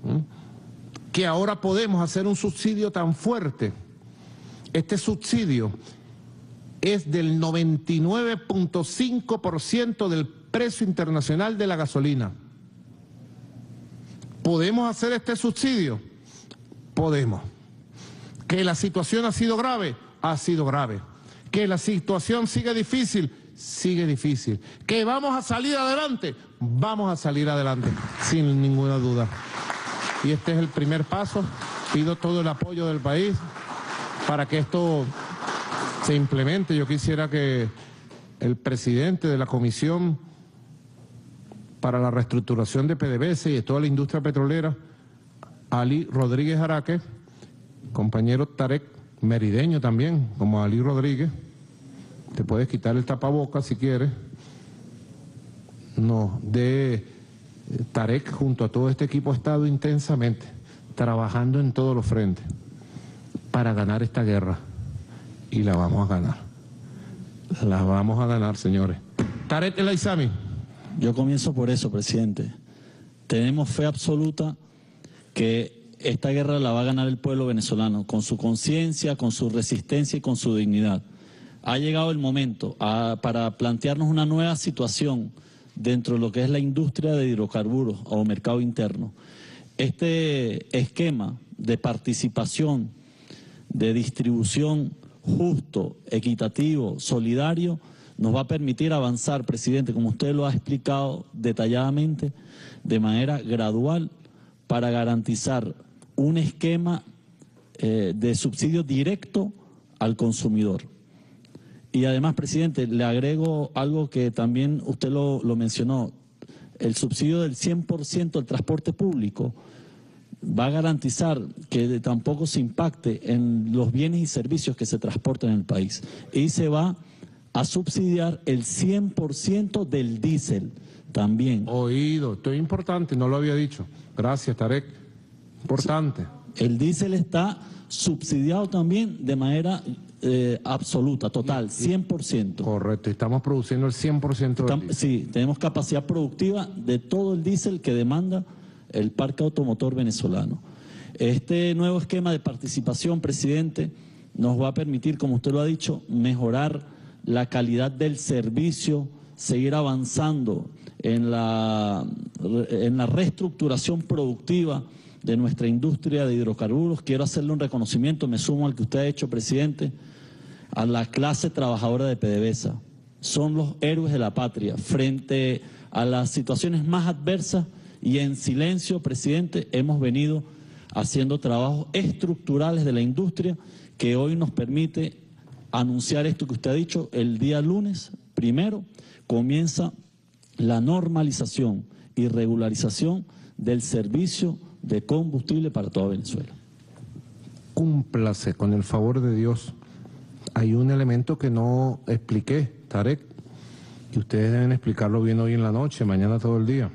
¿Mm? Que ahora podemos hacer un subsidio tan fuerte. Este subsidio es del noventa y nueve punto cinco por ciento del precio internacional de la gasolina. ¿Podemos hacer este subsidio? Podemos. ¿Que la situación ha sido grave? Ha sido grave. ¿Que la situación sigue difícil? Sigue difícil. ¿Que vamos a salir adelante? Vamos a salir adelante, sin ninguna duda. Y este es el primer paso. Pido todo el apoyo del país para que esto se implemente. Yo quisiera que el presidente de la Comisión para la Reestructuración de P D V S A y de toda la industria petrolera, Ali Rodríguez Araque, compañero Tarek, merideño también, como Ali Rodríguez, te puedes quitar el tapabocas si quieres, no, de Tarek junto a todo este equipo ha estado intensamente trabajando en todos los frentes para ganar esta guerra, y la vamos a ganar, la vamos a ganar, señores. Tarek El Aissami. Yo comienzo por eso, presidente. Tenemos fe absoluta que esta guerra la va a ganar el pueblo venezolano, con su conciencia, con su resistencia y con su dignidad. Ha llegado el momento a, para plantearnos una nueva situación dentro de lo que es la industria de hidrocarburos o mercado interno. Este esquema de participación, de distribución justo, equitativo, solidario, nos va a permitir avanzar, presidente, como usted lo ha explicado detalladamente, de manera gradual, para garantizar un esquema eh, de subsidio directo al consumidor. Y además, presidente, le agrego algo que también usted lo, lo mencionó. El subsidio del cien por ciento del transporte público va a garantizar que tampoco se impacte en los bienes y servicios que se transportan en el país. Y se va a subsidiar el cien por ciento del diésel también. Oído, esto es importante, no lo había dicho. Gracias, Tarek. Importante. El diésel está subsidiado también de manera eh, absoluta, total, cien por ciento. Correcto, estamos produciendo el cien por ciento del Estamos, diésel. Sí, tenemos capacidad productiva de todo el diésel que demanda el parque automotor venezolano. Este nuevo esquema de participación, presidente, nos va a permitir, como usted lo ha dicho, mejorar la calidad del servicio, seguir avanzando en la, en la reestructuración productiva de nuestra industria de hidrocarburos. Quiero hacerle un reconocimiento, me sumo al que usted ha hecho, presidente, a la clase trabajadora de P D V S A. Son los héroes de la patria frente a las situaciones más adversas. Y en silencio, presidente, hemos venido haciendo trabajos estructurales de la industria que hoy nos permite anunciar esto que usted ha dicho. El día lunes, primero, comienza la normalización y regularización del servicio de combustible para toda Venezuela. Cúmplase, con el favor de Dios. Hay un elemento que no expliqué, Tarek, que ustedes deben explicarlo bien hoy en la noche, mañana todo el día.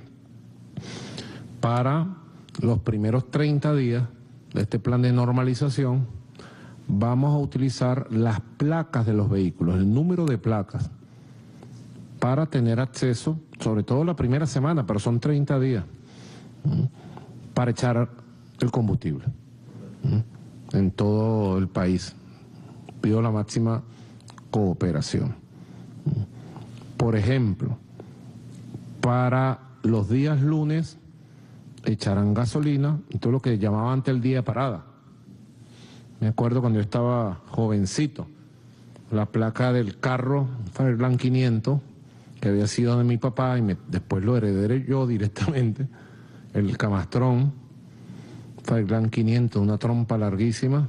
Para los primeros treinta días de este plan de normalización, vamos a utilizar las placas de los vehículos, el número de placas, para tener acceso, sobre todo la primera semana, pero son treinta días, para echar el combustible en todo el país. Pido la máxima cooperación. Por ejemplo, para los días lunes, echarán gasolina y todo lo que llamaban antes el día de parada. Me acuerdo cuando yo estaba jovencito, la placa del carro Fireland quinientos, que había sido de mi papá y me, después lo heredé yo directamente, el camastrón Fireland quinientos, una trompa larguísima,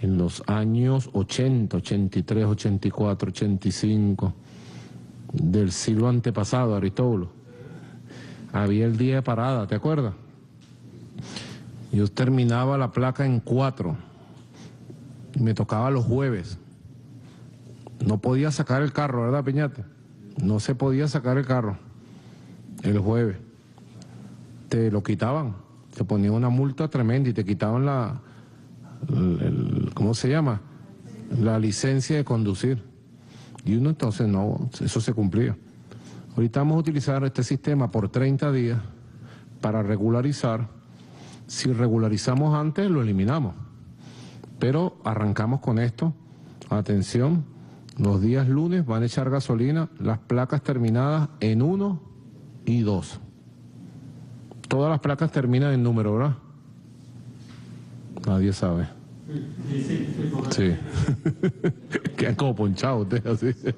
en los años ochenta, ochenta y tres, ochenta y cuatro, ochenta y cinco, del siglo antepasado, Aristóbulo. Había el día de parada, ¿te acuerdas? Yo terminaba la placa en cuatro. Y me tocaba los jueves. No podía sacar el carro, ¿verdad, Piñate? No se podía sacar el carro el jueves. Te lo quitaban. Te ponían una multa tremenda y te quitaban la... El, el, ¿cómo se llama? La licencia de conducir. Y uno entonces no, eso se cumplía. Ahorita vamos a utilizar este sistema por treinta días para regularizar. Si regularizamos antes, lo eliminamos. Pero arrancamos con esto. Atención, los días lunes van a echar gasolina las placas terminadas en uno y dos. Todas las placas terminan en número, ¿verdad? Nadie sabe. Sí. Quedan como ponchados ustedes así.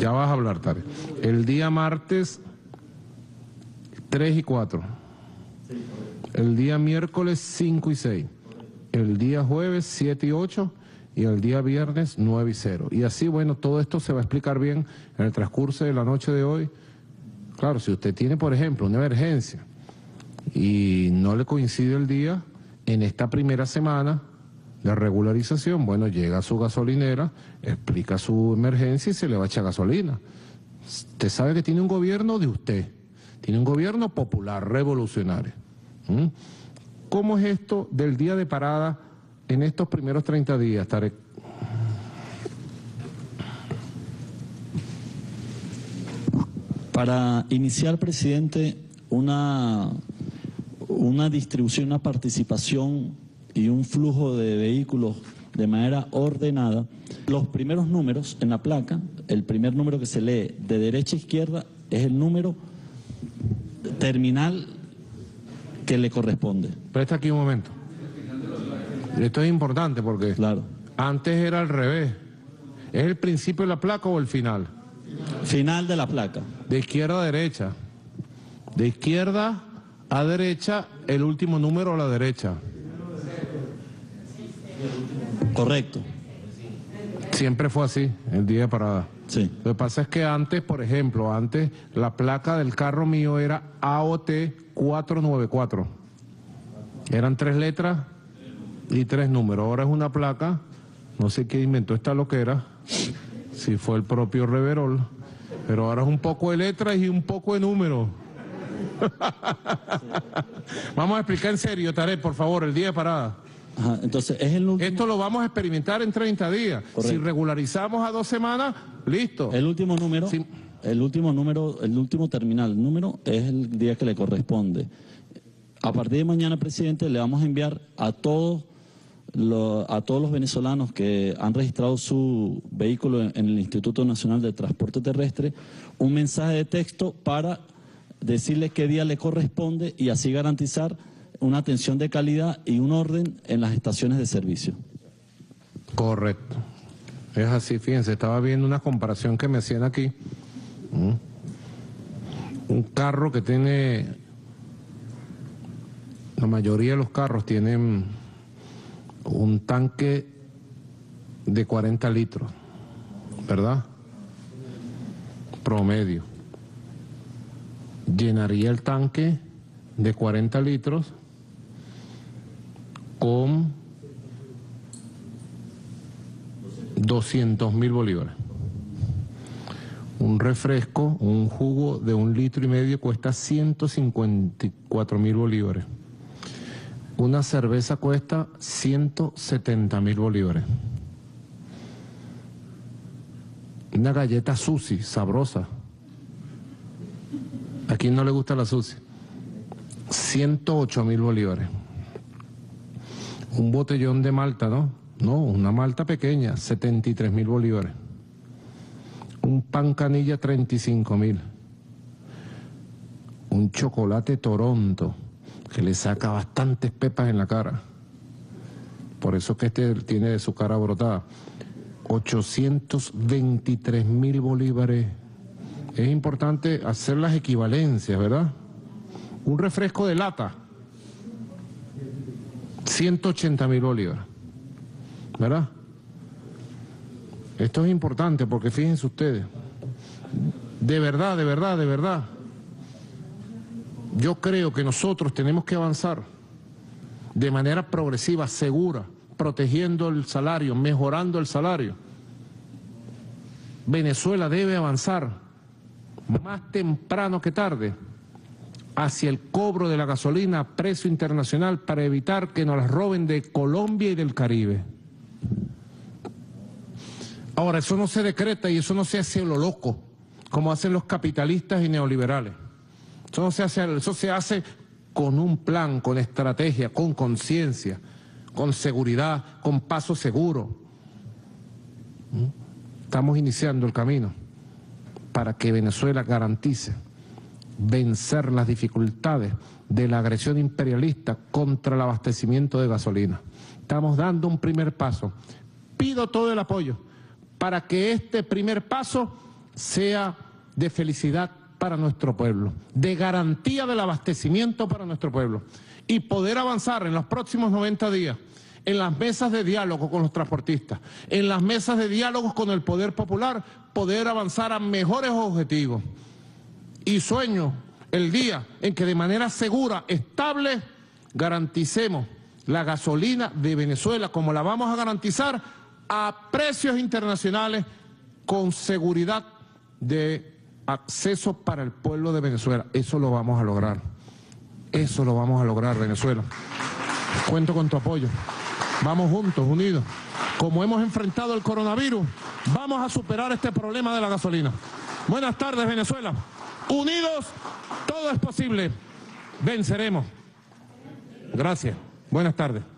Ya vas a hablar, Tarek. El día martes tres y cuatro. El día miércoles cinco y seis. El día jueves siete y ocho. Y el día viernes nueve y cero. Y así, bueno, todo esto se va a explicar bien en el transcurso de la noche de hoy. Claro, si usted tiene, por ejemplo, una emergencia y no le coincide el día, en esta primera semana de regularización, bueno, llega a su gasolinera, explica su emergencia y se le va a echar gasolina. Usted sabe que tiene un gobierno de usted, tiene un gobierno popular, revolucionario. ¿Mm? ¿Cómo es esto del día de parada en estos primeros treinta días, Tarek? Para iniciar, presidente, una, una distribución, una participación y un flujo de vehículos de manera ordenada, los primeros números en la placa, el primer número que se lee de derecha a izquierda es el número terminal que le corresponde. Presta aquí un momento. Esto es importante porque claro, antes era al revés. ¿Es el principio de la placa o el final? Final de la placa. De izquierda a derecha. De izquierda a derecha, el último número a la derecha. Correcto. Siempre fue así, el día de parada. Sí. Lo que pasa es que antes, por ejemplo, antes la placa del carro mío era A O T cuatro noventa y cuatro. Eran tres letras y tres números. Ahora es una placa, no sé qué inventó esta loquera, si fue el propio Reverol, pero ahora es un poco de letras y un poco de números. Vamos a explicar en serio, Tarek, por favor, el día de parada. Ajá, entonces, ¿es el último? Esto lo vamos a experimentar en treinta días. Correcto. Si regularizamos a dos semanas, listo. El último número, sí. el último número, el último terminal, el número es el día que le corresponde. A partir de mañana, presidente, le vamos a enviar a todos los, a todos los venezolanos que han registrado su vehículo en, en el Instituto Nacional de Transporte Terrestre un mensaje de texto para decirle qué día le corresponde y así garantizar una atención de calidad y un orden en las estaciones de servicio. Correcto. Es así, fíjense, estaba viendo una comparación que me hacían aquí. ¿Mm? Un carro que tiene, la mayoría de los carros tienen un tanque de cuarenta litros, ¿verdad? Promedio. Llenaría el tanque de cuarenta litros con doscientos mil bolívares. Un refresco, un jugo de un litro y medio cuesta ciento cincuenta y cuatro mil bolívares. Una cerveza cuesta ciento setenta mil bolívares. Una galleta sushi, sabrosa. ¿A quién no le gusta la sushi? ciento ocho mil bolívares. Un botellón de malta, ¿no? No, una malta pequeña, setenta y tres mil bolívares. Un pan canilla, treinta y cinco mil. Un chocolate Toronto, que le saca bastantes pepas en la cara. Por eso que este tiene de su cara brotada. ochocientos veintitrés mil bolívares. Es importante hacer las equivalencias, ¿verdad? Un refresco de lata, ciento ochenta mil bolívares, ¿verdad? Esto es importante porque fíjense ustedes, de verdad, de verdad, de verdad, yo creo que nosotros tenemos que avanzar de manera progresiva, segura, protegiendo el salario, mejorando el salario. Venezuela debe avanzar más temprano que tarde hacia el cobro de la gasolina a precio internacional para evitar que nos las roben de Colombia y del Caribe. Ahora, eso no se decreta y eso no se hace lo loco, como hacen los capitalistas y neoliberales. Eso no se hace, eso se hace con un plan, con estrategia, con conciencia, con seguridad, con paso seguro. Estamos iniciando el camino para que Venezuela garantice vencer las dificultades de la agresión imperialista contra el abastecimiento de gasolina. Estamos dando un primer paso. Pido todo el apoyo para que este primer paso sea de felicidad para nuestro pueblo, de garantía del abastecimiento para nuestro pueblo, y poder avanzar en los próximos noventa días en las mesas de diálogo con los transportistas, en las mesas de diálogo con el poder popular, poder avanzar a mejores objetivos. Y sueño el día en que de manera segura, estable, garanticemos la gasolina de Venezuela, como la vamos a garantizar a precios internacionales, con seguridad de acceso para el pueblo de Venezuela. Eso lo vamos a lograr. Eso lo vamos a lograr, Venezuela. Cuento con tu apoyo. Vamos juntos, unidos. Como hemos enfrentado el coronavirus, vamos a superar este problema de la gasolina. Buenas tardes, Venezuela. Unidos, todo es posible. Venceremos. Gracias. Buenas tardes.